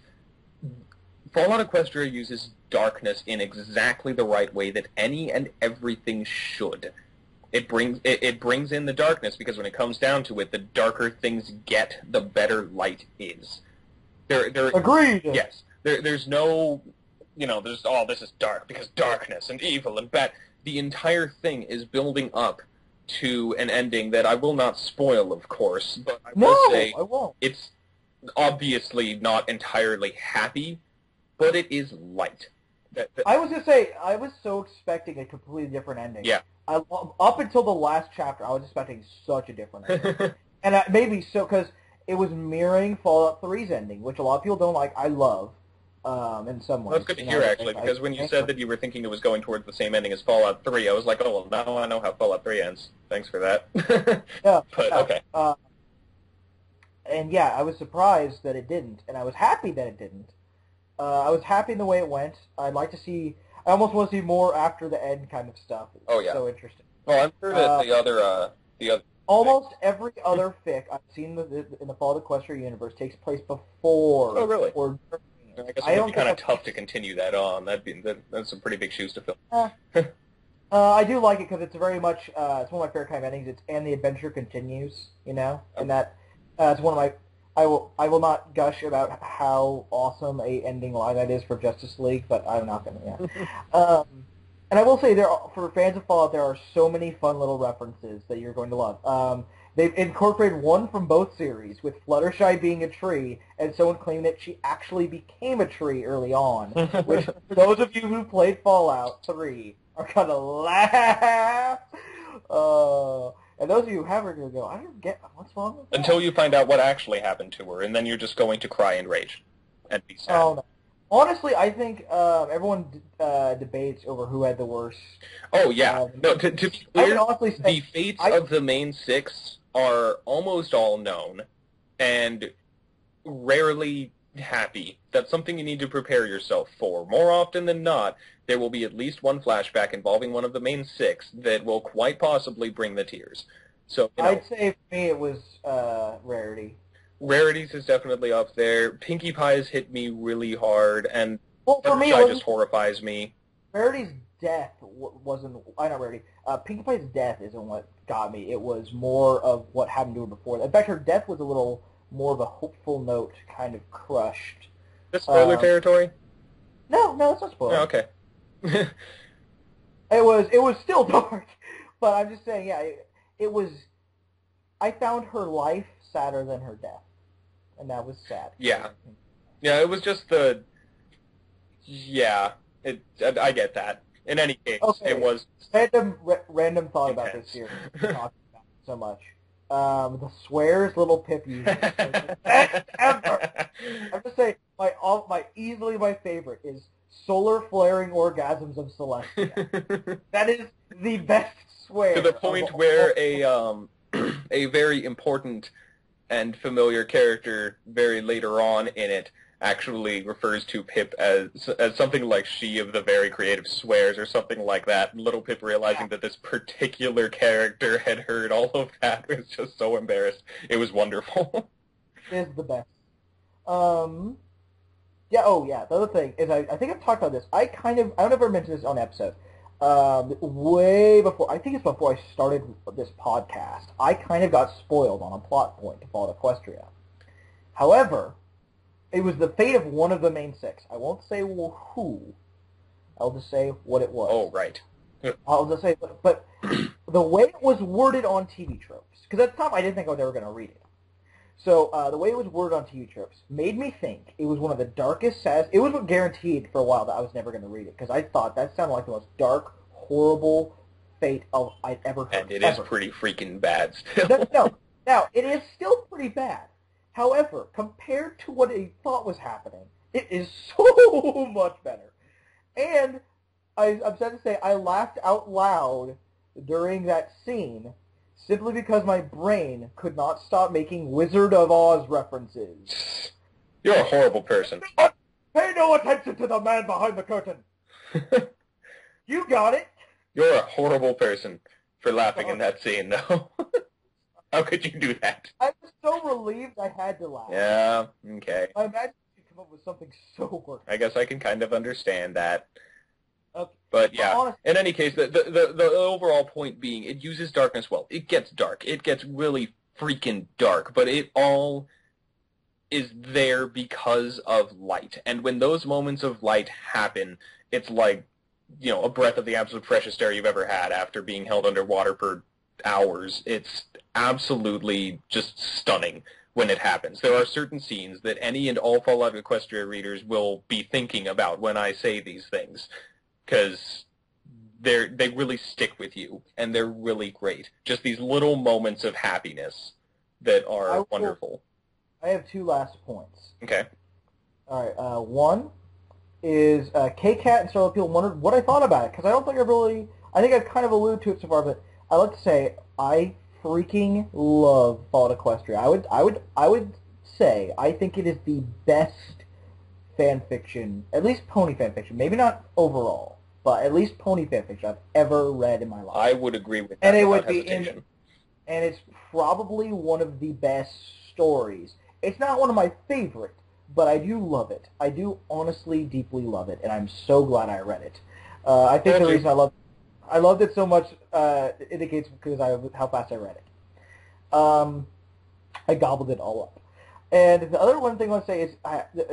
Fallout Equestria uses darkness in exactly the right way that any and everything should. It brings in the darkness, because when it comes down to it, the darker things get, the better light is. Agreed! Yes. There's no, you know, there's, oh, this is dark, because darkness and evil and bad... The entire thing is building up to an ending that I will not spoil, of course, but I will say it's obviously not entirely happy, but it is light. I was going to say, I was so expecting a completely different ending. Yeah. Up until the last chapter, I was expecting such a different ending. And maybe so, because it was mirroring Fallout 3's ending, which a lot of people don't like. I love. In some ways. Well, it's good to hear, actually, because when you said that you were thinking it was going towards the same ending as Fallout 3, I was like, oh, well, now I know how Fallout 3 ends. Thanks for that. Okay. And yeah, I was surprised that it didn't, and I was happy that it didn't. I was happy in the way it went. I'd like to see... I almost want to see more after the end kind of stuff. Oh, yeah. So interesting. Well, I'm sure that the other almost every other fic I've seen in the Fallout Equestria universe takes place before... Oh, really? Or I guess it would be kind of tough to continue that on. That's some pretty big shoes to fill. I do like it because it's very much, it's one of my favorite kind of endings. It's, and the adventure continues, you know? And that, it's one of my, I will not gush about how awesome a ending line that is for Justice League, but I'm not going to. Yeah. And I will say, there are, for fans of Fallout, there are so many fun little references that you're going to love. They've incorporated one from both series, with Fluttershy being a tree, and someone claimed that she actually became a tree early on, which, for those of you who played Fallout 3, are going to laugh. And those of you who haven't are going to go, I don't get what's wrong with that. Until you find out what actually happened to her, and then you're just going to cry and rage and be sad. Oh, no. Honestly, I think everyone debates over who had the worst. Oh, yeah. No, to be clear, the fates of the main six are almost all known and rarely happy. That's something you need to prepare yourself for. More often than not, there will be at least one flashback involving one of the main six that will quite possibly bring the tears. So, you know, I'd say for me it was Rarity. Rarities is definitely up there. Pinkie Pie has hit me really hard, and Fluttershy just horrifies me. Rarity's death wasn't... not Rarity. Pinkie Pie's death isn't what got me. It was more of what happened to her before. In fact, her death was a little more of a hopeful note, kind of crushed. Is this spoiler territory? No, it's not spoiler. Oh, okay. It was still dark, but I'm just saying, yeah, it was... I found her life sadder than her death, and that was sad. Yeah, it was just the... Yeah, I get that. In any case, okay. It was... Random thought about this series. Talking about it so much. The swears little Pip uses. Ever! I'm just saying, my favorite is Solar Flaring Orgasms of Celestia. That is the best swear. To the point where a very important and familiar character very later on in it actually refers to Pip as something like she of the very creative swears or something like that. Little Pip realizing that this particular character had heard all of that was just so embarrassed. It was wonderful. It is the best. The other thing is I think I've talked about this. I don't ever mention this on episodes. Way before, I think it's before I started this podcast, I kind of got spoiled on a plot point to Fallout Equestria. However, it was the fate of one of the main six. I won't say who. I'll just say what it was. Oh, right. I'll just say, but the way it was worded on TV Tropes, because at the time I didn't think I was ever going to read it. So the way it was worded on TV Tropes made me think it was one of the darkest, saddest... It was guaranteed for a while that I was never going to read it, because I thought that sounded like the most dark, horrible fate I've ever heard. And it is pretty freaking bad still. No, it is still pretty bad. However, compared to what I thought was happening, it is so much better. And I'm sad to say I laughed out loud during that scene, simply because my brain could not stop making Wizard of Oz references. You're a horrible person. Pay no attention to the man behind the curtain. You got it. You're a horrible person for laughing in that scene, though. How could you do that? I was so relieved I had to laugh. Yeah, okay. I imagine you come up with something so worse. I guess I can kind of understand that. Okay. But yeah, honestly, in any case, the overall point being, it uses darkness well. It gets dark. It gets really freaking dark, but it all is there because of light. And when those moments of light happen, it's like, you know, a breath of the absolute freshest air you've ever had after being held underwater for hours. It's absolutely just stunning when it happens. There are certain scenes that any and all Fallout Equestria readers will be thinking about when I say these things, because they really stick with you, and they're really great. Just these little moments of happiness that are wonderful. I have two last points. Okay. All right. One is Kkat and Starlet Peel wondered what I thought about it, because I don't think I really... I think I've kind of alluded to it so far, but I like to say I freaking love Fallout Equestria. I would say I think it is the best fan fiction, at least pony fan fiction, maybe not overall, but at least pony fan fiction I've ever read in my life. I would agree with that. And it would be, and it's probably one of the best stories. It's not one of my favorite, but I do love it. I do honestly, deeply love it, and I'm so glad I read it. I think the reason I loved it so much indicates because how fast I read it. I gobbled it all up. And the other one thing I want to say is,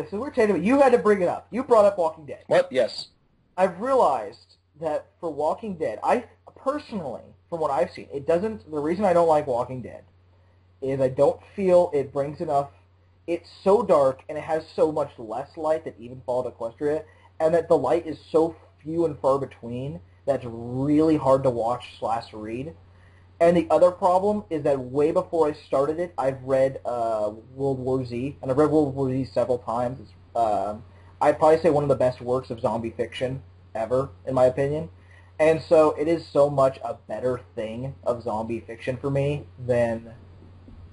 so we're talking about, you had to bring it up. You brought up Walking Dead. What? Yes. I've realized that for Walking Dead, I personally, from what I've seen, it doesn't. The reason I don't like Walking Dead is I don't feel it brings enough. It's so dark and it has so much less light than even Fallout Equestria, and that the light is so few and far between that's really hard to watch / read. And the other problem is that way before I started it, I've read World War Z, and I've read World War Z several times. It's, I'd probably say one of the best works of zombie fiction ever, in my opinion. And so it is so much a better thing of zombie fiction for me than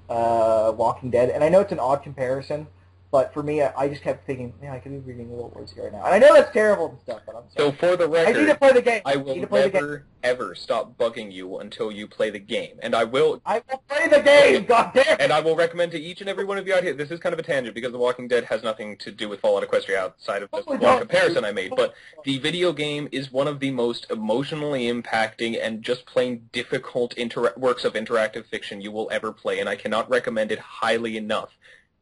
Walking Dead. And I know it's an odd comparison, but for me, I just kept thinking, man, I could be reading World War Z right now. And I know that's terrible and stuff, but I'm sorry. So for the record, I need to play the game. I will never, ever stop bugging you until you play the game. And I will... I will play the game, goddammit! And I will recommend to each and every one of you out here, this is kind of a tangent because The Walking Dead has nothing to do with Fallout Equestria outside of the comparison I made, but the video game is one of the most emotionally impacting and just plain difficult works of interactive fiction you will ever play, and I cannot recommend it highly enough.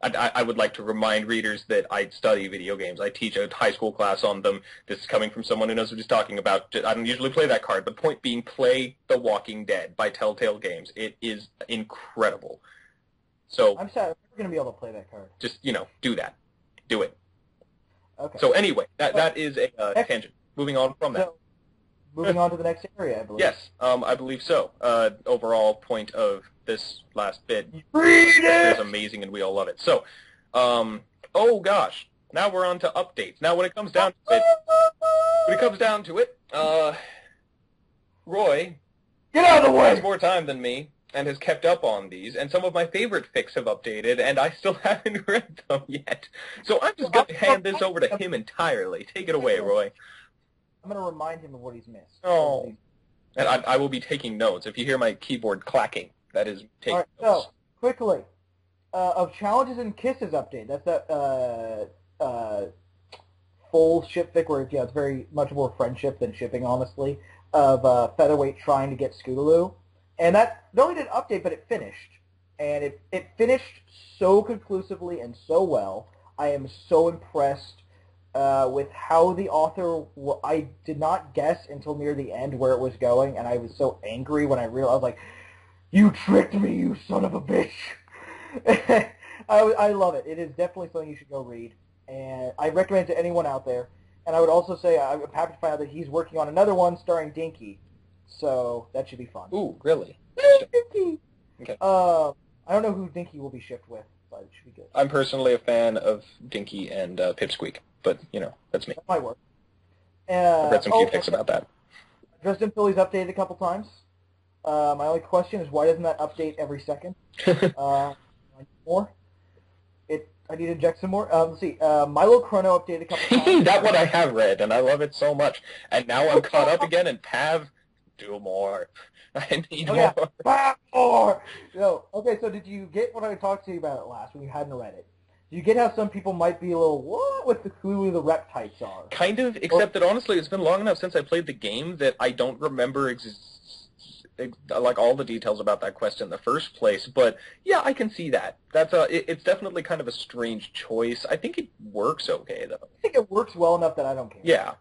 I would like to remind readers that I study video games. I teach a high school class on them. This is coming from someone who knows what he's talking about. I don't usually play that card. The point being, play The Walking Dead by Telltale Games. It is incredible. So I'm sorry, we're going to be able to play that card. Just, you know, do that. Do it. Okay. So anyway, that is a tangent. Moving on from that. So, moving on to the next area, I believe. Yes, I believe so. Overall point of this last bit is amazing, and we all love it. So, oh gosh, now we're on to updates. Now, when it comes down to it, Roy, get out of the way, has more time than me and has kept up on these. And some of my favorite fics have updated, and I still haven't read them yet. So I'm just going to hand this over to him entirely. Take it away, Roy. I'm going to remind him of what he's missed. Oh, and I will be taking notes. If you hear my keyboard clacking, that is taking notes. So, quickly, of Challenges and Kisses update. That's that full ship fic where it's very much more friendship than shipping, honestly, of Featherweight trying to get Scootaloo. And that not only did an update, but it finished. And it finished so conclusively and so well. I am so impressed with how the author, I did not guess until near the end where it was going, and I was so angry when I realized, I was like, you tricked me, you son of a bitch. I love it. It is definitely something you should go read, and I recommend it to anyone out there. And I would also say I'm happy to find out that he's working on another one starring Dinky, so that should be fun. Ooh, really? Dinky! Okay. I don't know who Dinky will be shipped with, but it should be good. I'm personally a fan of Dinky and Pipsqueak. But, you know, that's me. That might work. I've read some cute pics about that. Justin Philly's updated a couple times. My only question is, why doesn't that update every second? More? I need to inject some more. Let's see. Milo Chrono updated a couple times. That one I have read, and I love it so much. And now I'm caught up again, and Pav, do more. I need more. Pav, more! So, okay, so did you get what I talked to you about last when you hadn't read it? You get how some people might be a little, what with who the rep types are? Kind of, except that honestly, it's been long enough since I played the game that I don't remember like all the details about that quest in the first place. But yeah, I can see that. That's it's definitely kind of a strange choice. I think it works okay, though. I think it works well enough that I don't care. Yeah.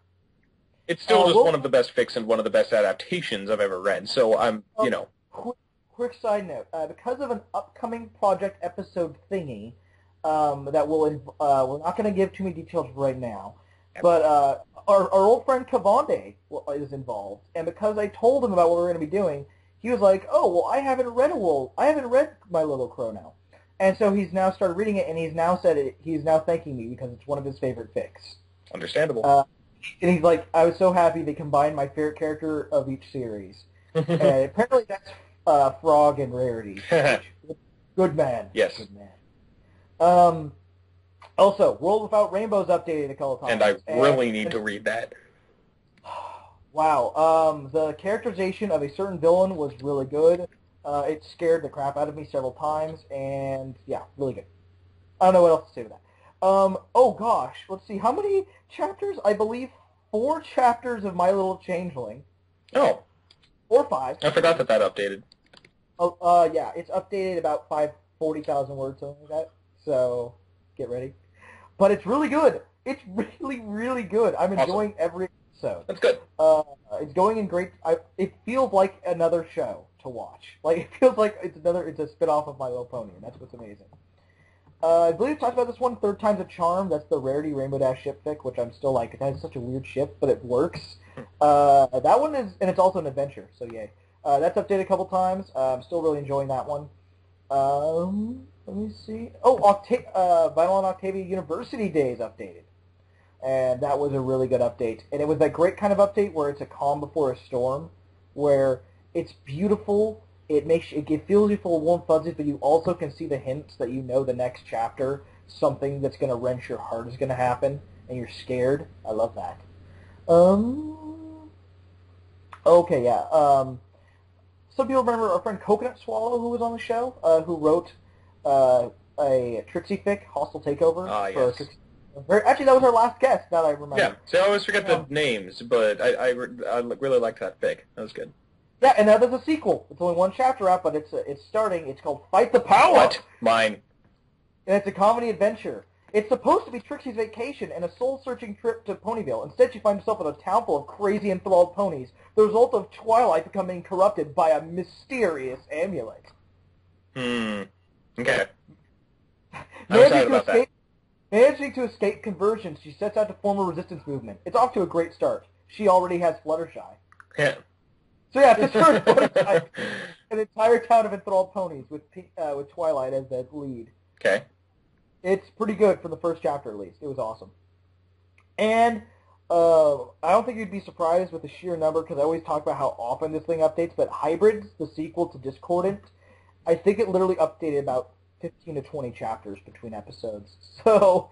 It's still just one of the best fics and one of the best adaptations I've ever read, so I'm, you know. Quick side note. Because of an upcoming project episode thingy, that will we're not going to give too many details right now, but our old friend Cavande is involved, and because I told him about what we were going to be doing, he was like, "Oh, well, I haven't read My Little Chrono," and so he's now started reading it, and he's now said he's now thanking me because it's one of his favorite fics. Understandable. And he's like, "I was so happy they combined my favorite character of each series." And apparently that's Frog and Rarity. Good man. Yes. Good man. Also, World Without Rainbow's updated a couple times. And I really need to read that. Wow. The characterization of a certain villain was really good. It scared the crap out of me several times, and yeah, really good. I don't know what else to say to that. Oh gosh, let's see, how many chapters? I believe 4 chapters of My Little Changeling. Oh. 4 or 5. I forgot that updated. Oh, yeah, it's updated about 40,000 words, something like that. so get ready. But it's really good. It's really, really good. I'm enjoying every episode. That's good. It's going in great. It feels like another show to watch. Like it feels like it's a spinoff of My Little Pony, and that's what's amazing. I believe we talked about this one, Third Time's a Charm. That's the Rarity Rainbow Dash ship fic, which I'm still like, it has such a weird ship, but it works. That one is, and it's also an adventure, so yay. That's updated a couple times. I'm still really enjoying that one. Let me see. Oh, Vinyl and Octavia University Day is updated. And that was a really good update. And it was that great kind of update where it's a calm before a storm, where it's beautiful. It feels you full of warm fuzzies, but you also can see the hints that you know the next chapter, something that's going to wrench your heart is going to happen, and you're scared. I love that. Okay, yeah. Some people remember our friend Coconut Swallow, who was on the show, who wrote a Trixie fic, Hostile Takeover. Yes. Actually, that was our last guest, now that I remember. Yeah, so I always forget the names, but I really liked that fic. That was good. Yeah, and now there's a sequel. It's only one chapter out, but it's starting. It's called Fight the Power. What? Mine. And it's a comedy adventure. It's supposed to be Trixie's vacation and a soul-searching trip to Ponyville. Instead, she finds herself in a town full of crazy enthralled ponies, the result of Twilight becoming corrupted by a mysterious amulet. Okay. I'm excited about that. Managing to escape conversion, she sets out to form a resistance movement. It's off to a great start. She already has Fluttershy. Yeah. So yeah, it's an entire town of enthralled ponies with Twilight as the lead. Okay. It's pretty good for the first chapter, at least. It was awesome. And I don't think you'd be surprised with the sheer number, because I always talk about how often this thing updates, but Hybrids, the sequel to Discordant, I think it literally updated about 15 to 20 chapters between episodes. So,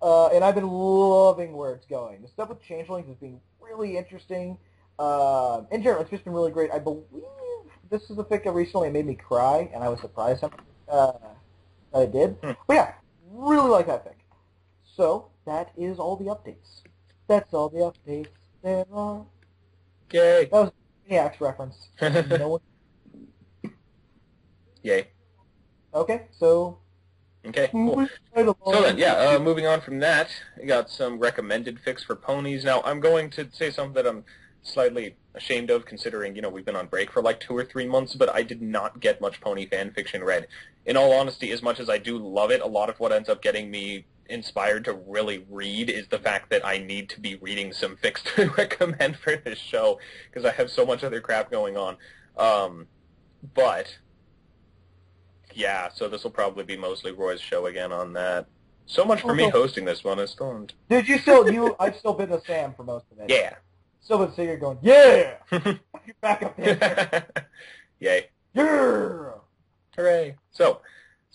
and I've been loving where it's going. The stuff with Changelings is being really interesting. In general, it's just been really great. I believe this is the fic that recently made me cry, and I was surprised that I did. But yeah, really like that fic. So, that is all the updates. That's all the updates there are. Yay. That was a Maniacs reference. Yay. Okay, so... Okay, cool. So then, yeah, moving on from that, we got some recommended fics for ponies. Now, I'm going to say something that I'm slightly ashamed of, considering, you know, we've been on break for like 2 or 3 months, but I did not get much pony fan fiction read. In all honesty, as much as I do love it, a lot of what ends up getting me inspired to really read is the fact that I need to be reading some fics to recommend for this show, because I have so much other crap going on. But, yeah, so this will probably be mostly Roy's show again on that. So much for me hosting this one. I still don't... Dude, I've still been the Sam for most of it. Yeah. Still been sitting here going, yeah! Back up there. Yay. Yeah! Hooray. So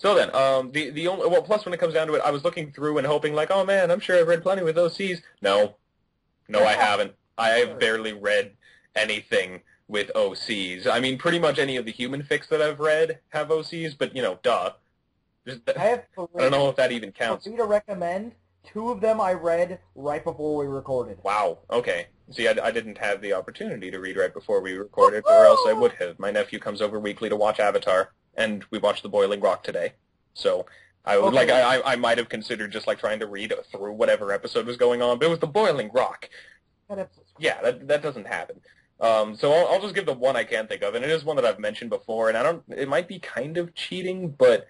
then, the only, well, plus when it comes down to it, I was looking through and hoping, like, oh man, I'm sure I've read plenty with OCs. No, I haven't. I have barely read anything with OCs. I mean, pretty much any of the human fics that I've read have OCs, but, you know, duh. I don't know if that even counts. For me to recommend, 2 of them I read right before we recorded. Wow, okay. See, I didn't have the opportunity to read right before we recorded, or else I would have. My nephew comes over weekly to watch Avatar, and we watched The Boiling Rock today. So I would I might have considered just like trying to read through whatever episode was going on, but it was The Boiling Rock. That doesn't happen. So I'll just give the one I can think of, and it is one that I've mentioned before, and it might be kind of cheating, but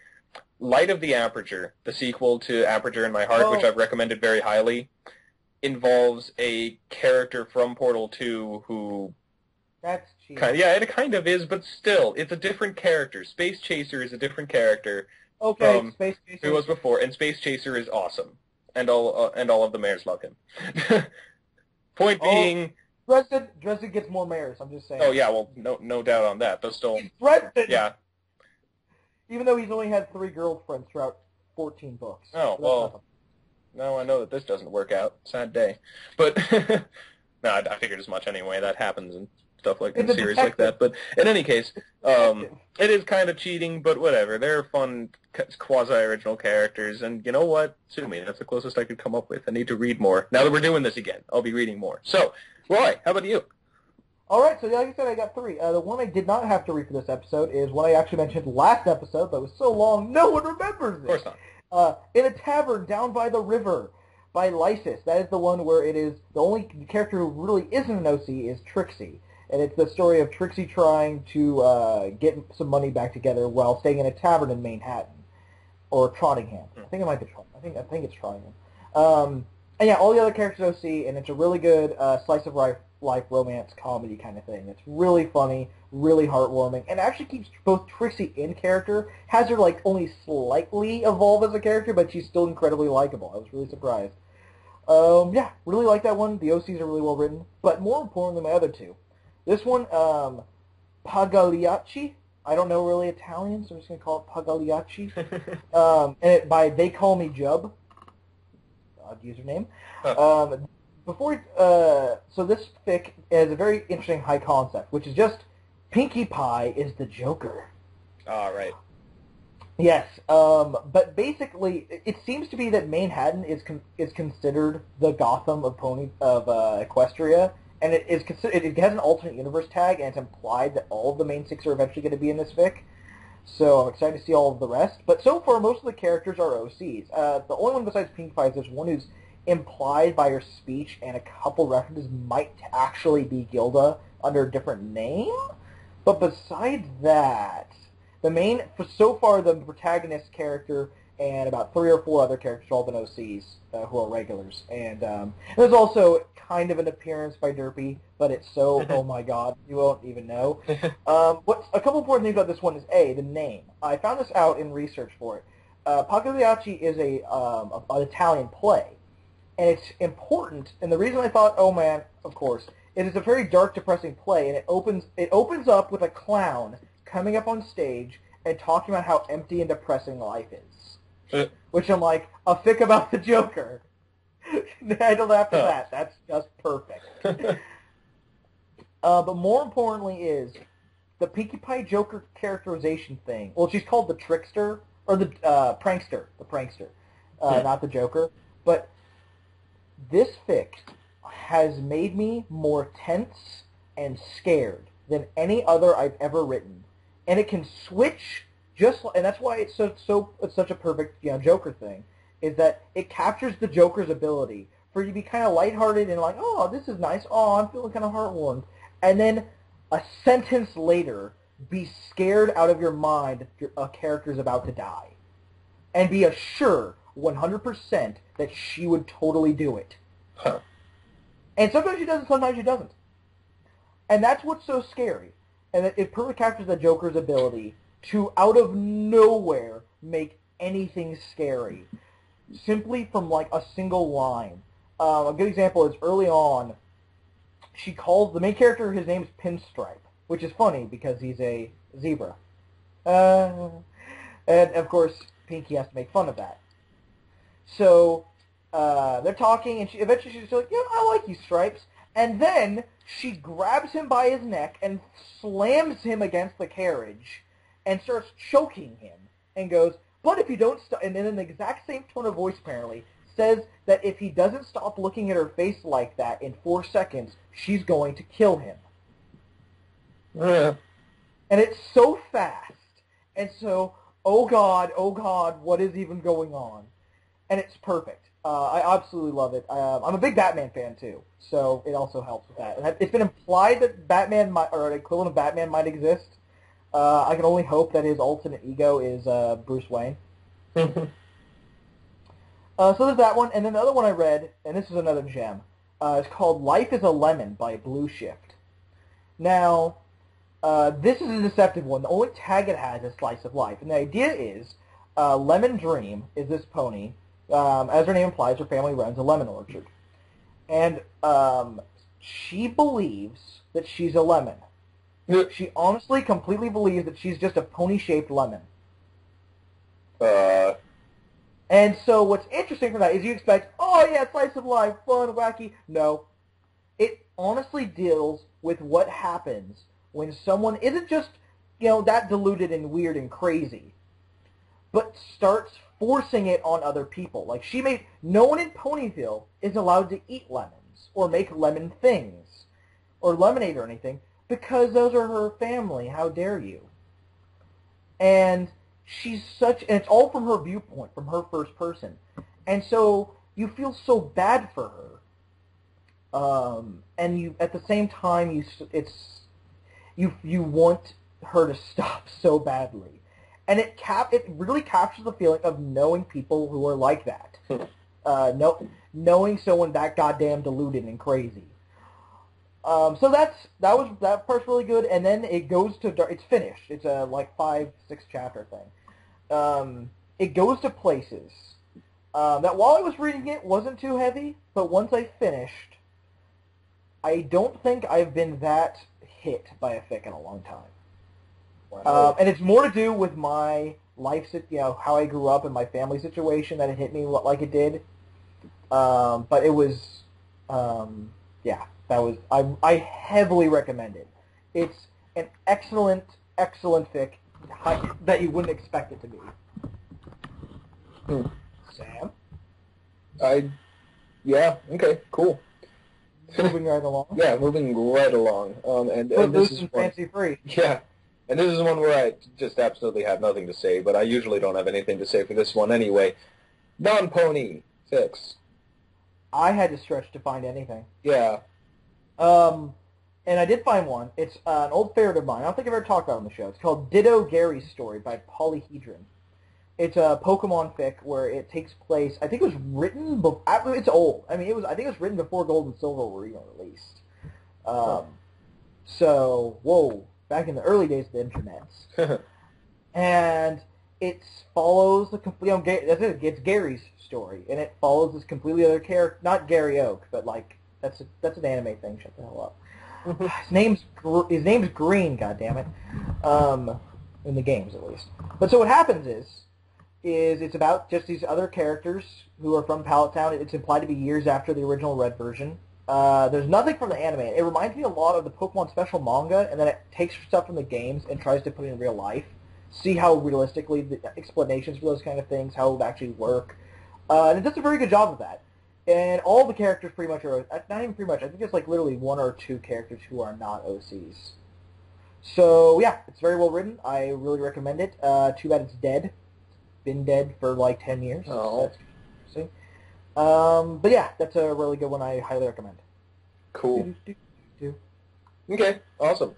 Light of the Aperture, the sequel to Aperture in My Heart, which I've recommended very highly, involves a character from Portal 2 who... That's cheating. Yeah, it kind of is, but still, it's a different character. Space Chaser is a different character from Space Chaser who was before, and Space Chaser is awesome. And all of the mayors love him. Point being... Dresden gets more mayors, I'm just saying. Oh, yeah, well, no doubt on that. But still... He's Dresden! Yeah. Even though he's only had 3 girlfriends throughout 14 books. Oh, so well... No, I know that this doesn't work out. Sad day. But, no, I figured as much anyway. That happens in stuff like in series like that. But in any case, it is kind of cheating, but whatever. They're fun, quasi-original characters. And you know what? Sue me. That's the closest I could come up with. I need to read more. Now that we're doing this again, I'll be reading more. So, Roy, how about you? All right, so like I said, I got 3. The one I did not have to read for this episode is one I actually mentioned last episode, but it was so long, no one remembers it. Of course not. In a tavern down by the river by Lysis. That is the one where it is the only character who really isn't an OC is Trixie. And it's the story of Trixie trying to get some money back together while staying in a tavern in Manhattan. Or Trottingham. I think it might be Trottingham. I think it's Trottingham. And yeah, all the other characters are OC, and it's a really good slice of life romance comedy kind of thing. It's really funny, really heartwarming, and actually keeps both Trixie in character, has her like only slightly evolve as a character, but she's still incredibly likable. I was really surprised. Yeah, really like that one. The OCs are really well written, but more important than my other two. This one, Pagliacci. I don't know really Italian, so I'm just going to call it Pagliacci. And it, by They Call Me Jub. Odd username. Huh. So this fic is a very interesting high concept, which is just Pinkie Pie is the Joker. All right. Yes, but basically, it seems to be that Manhattan is considered the Gotham of Equestria, and it has an alternate universe tag, and it's implied that all of the main six are eventually going to be in this fic. So I'm excited to see all of the rest. But so far, most of the characters are OCs. The only one besides Pinkie Pie is there's one who's implied by her speech and a couple references might actually be Gilda under a different name. But besides that, so far the protagonist character and about 3 or 4 other characters have all been OCs who are regulars. And there's also kind of an appearance by Derpy, but it's so, oh my god, you won't even know. A couple important things about this one is, A, the name. I found this out in research for it. Pagliacci is an Italian play. And it's important, and the reason I thought, oh man, of course, it is a very dark, depressing play, and it opens up with a clown coming up on stage and talking about how empty and depressing life is. Which I'm like, a fic about the Joker. Titled after that, that's just perfect. But more importantly is the Pinkie Pie Joker characterization thing. Well, she's called the Trickster, or the Prankster, not the Joker, but... This fic has made me more tense and scared than any other I've ever written, and it can switch and that's why it's it's such a perfect Joker thing, is that it captures the Joker's ability for you to be kind of lighthearted and like, oh, this is nice, oh, I'm feeling kind of heartwarmed, and then a sentence later be scared out of your mind that a character's about to die, and be assured 100% that she would totally do it. Huh. And sometimes she does and sometimes she doesn't. And that's what's so scary. And it perfectly captures the Joker's ability to, out of nowhere, make anything scary. Simply from, like, a single line. A good example is early on, she calls the main character, his name is Pinstripe, which is funny because he's a zebra. And, of course, Pinkie has to make fun of that. So, they're talking, and she's like, yeah, I like you, Stripes. And then she grabs him by his neck and slams him against the carriage and starts choking him and goes, but if you don't stop, and then in the exact same tone of voice, apparently, says that if he doesn't stop looking at her face like that in 4 seconds, she's going to kill him. Yeah. And it's so fast. And so, oh God, what is even going on? And it's perfect. I absolutely love it. I'm a big Batman fan, too, so it also helps with that. It's been implied that an equivalent of Batman might exist. I can only hope that his alternate ego is Bruce Wayne. So there's that one. And then the other one I read, and this is another gem, it's called Life is a Lemon by Blue Shift. Now, this is a deceptive one. The only tag it has is Slice of Life. And the idea is Lemon Dream is this pony. As her name implies, her family runs a lemon orchard. And she believes that she's a lemon. She honestly, completely believes that she's just a pony-shaped lemon. And so what's interesting from that is you expect, oh yeah, slice of life, fun, wacky. No. It honestly deals with what happens when someone isn't just, that deluded and weird and crazy, but starts forcing it on other people. Like, no one in Ponyville is allowed to eat lemons or make lemon things or lemonade or anything because those are her family. How dare you? And she's such, and it's all from her viewpoint, from her first person. And so you feel so bad for her. And you, at the same time, you want her to stop so badly. And it really captures the feeling of knowing people who are like that. Knowing someone that goddamn deluded and crazy. So that part's really good, and then it goes to it's finished. It's a like 5-6 chapter thing. It goes to places that while I was reading it wasn't too heavy, but once I finished, I don't think I've been that hit by a fic in a long time. Wow. And it's more to do with my life, how I grew up and my family situation that it hit me like it did. But it was, yeah. I heavily recommend it. It's an excellent, excellent fic that you wouldn't expect it to be. Hmm. Sam? Yeah, okay, cool. Moving right along? Yeah, moving right along. And this is fancy free. Yeah, and this is one where I just absolutely have nothing to say, but I usually don't have anything to say for this one anyway. Non-pony fix. I had to stretch to find anything. Yeah. And I did find one. It's an old favorite of mine. I don't think I've ever talked about it on the show. It's called Ditto Gary's Story by Polyhedron. It's a Pokemon fic where it takes place. I think it was written before. It's old. I mean, it was. I think it was written before Gold and Silver were even released. So whoa, back in the early days of the internet. And it follows the complete. It's Gary's story, and it follows this completely other character. Not Gary Oak, but like. That's an anime thing. Shut the hell up. His name's Green. Goddammit. In the games at least. But so what happens is it's about just these other characters who are from Pallet Town. It's implied to be years after the original Red version. There's nothing from the anime. It reminds me a lot of the Pokemon Special manga, and then it takes stuff from the games and tries to put it in real life. See how realistically the explanations for those kind of things, how it would actually work. And it does a very good job of that. And all the characters pretty much are... Not even pretty much. I think it's like literally one or two characters who are not OCs. So, yeah. It's very well written. I really recommend it. Too bad it's dead. Been dead for like 10 years. Oh. So that's interesting. But yeah, that's a really good one. I highly recommend. Cool. Okay. Awesome.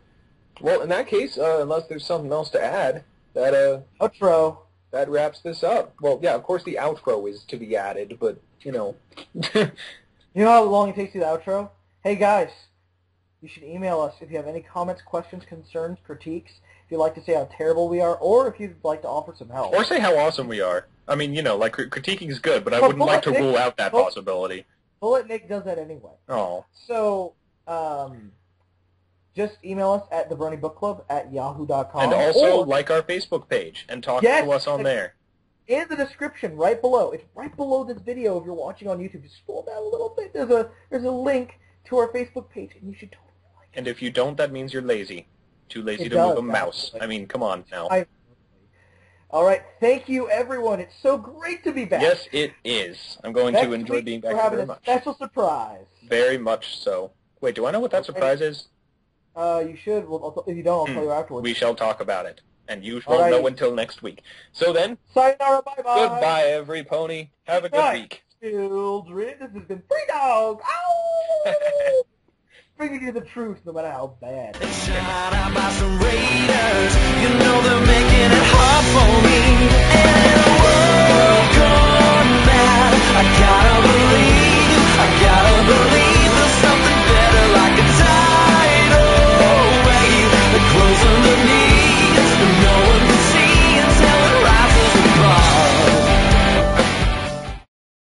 Well, in that case, unless there's something else to add, that... Outro. That wraps this up. Well, yeah, of course the outro is to be added, but... You know. You know how long it takes to do the outro? Hey guys, you should email us if you have any comments, questions, concerns, critiques, if you'd like to say how terrible we are, or if you'd like to offer some help. Or say how awesome we are. I mean, you know, like, critiquing is good, but I wouldn't like to rule out that possibility. Bullet Nick does that anyway. Oh. So, just email us at thebronybookclub@yahoo.com. And also like our Facebook page and talk to us on there. In the description, right below. It's right below this video if you're watching on YouTube. Just scroll down a little bit. There's a link to our Facebook page, and you should totally like it. And if you don't, that means you're lazy. Too lazy to move a mouse. I mean, come on now. All right. Thank you, everyone. It's so great to be back. Yes, it is. I'm going to enjoy being back very much. Special surprise. Very much so. Wait, do I know what that surprise is? You should. Well, if you don't, I'll tell you afterwards. We shall talk about it. And you won't know until next week. So then, sayonara, bye-bye. Goodbye, every pony. Have a good week. Children, this has been Free Dog. Ow! Bringing you the truth, no matter how bad. They shot out by some raiders. You know they're making it hard for me.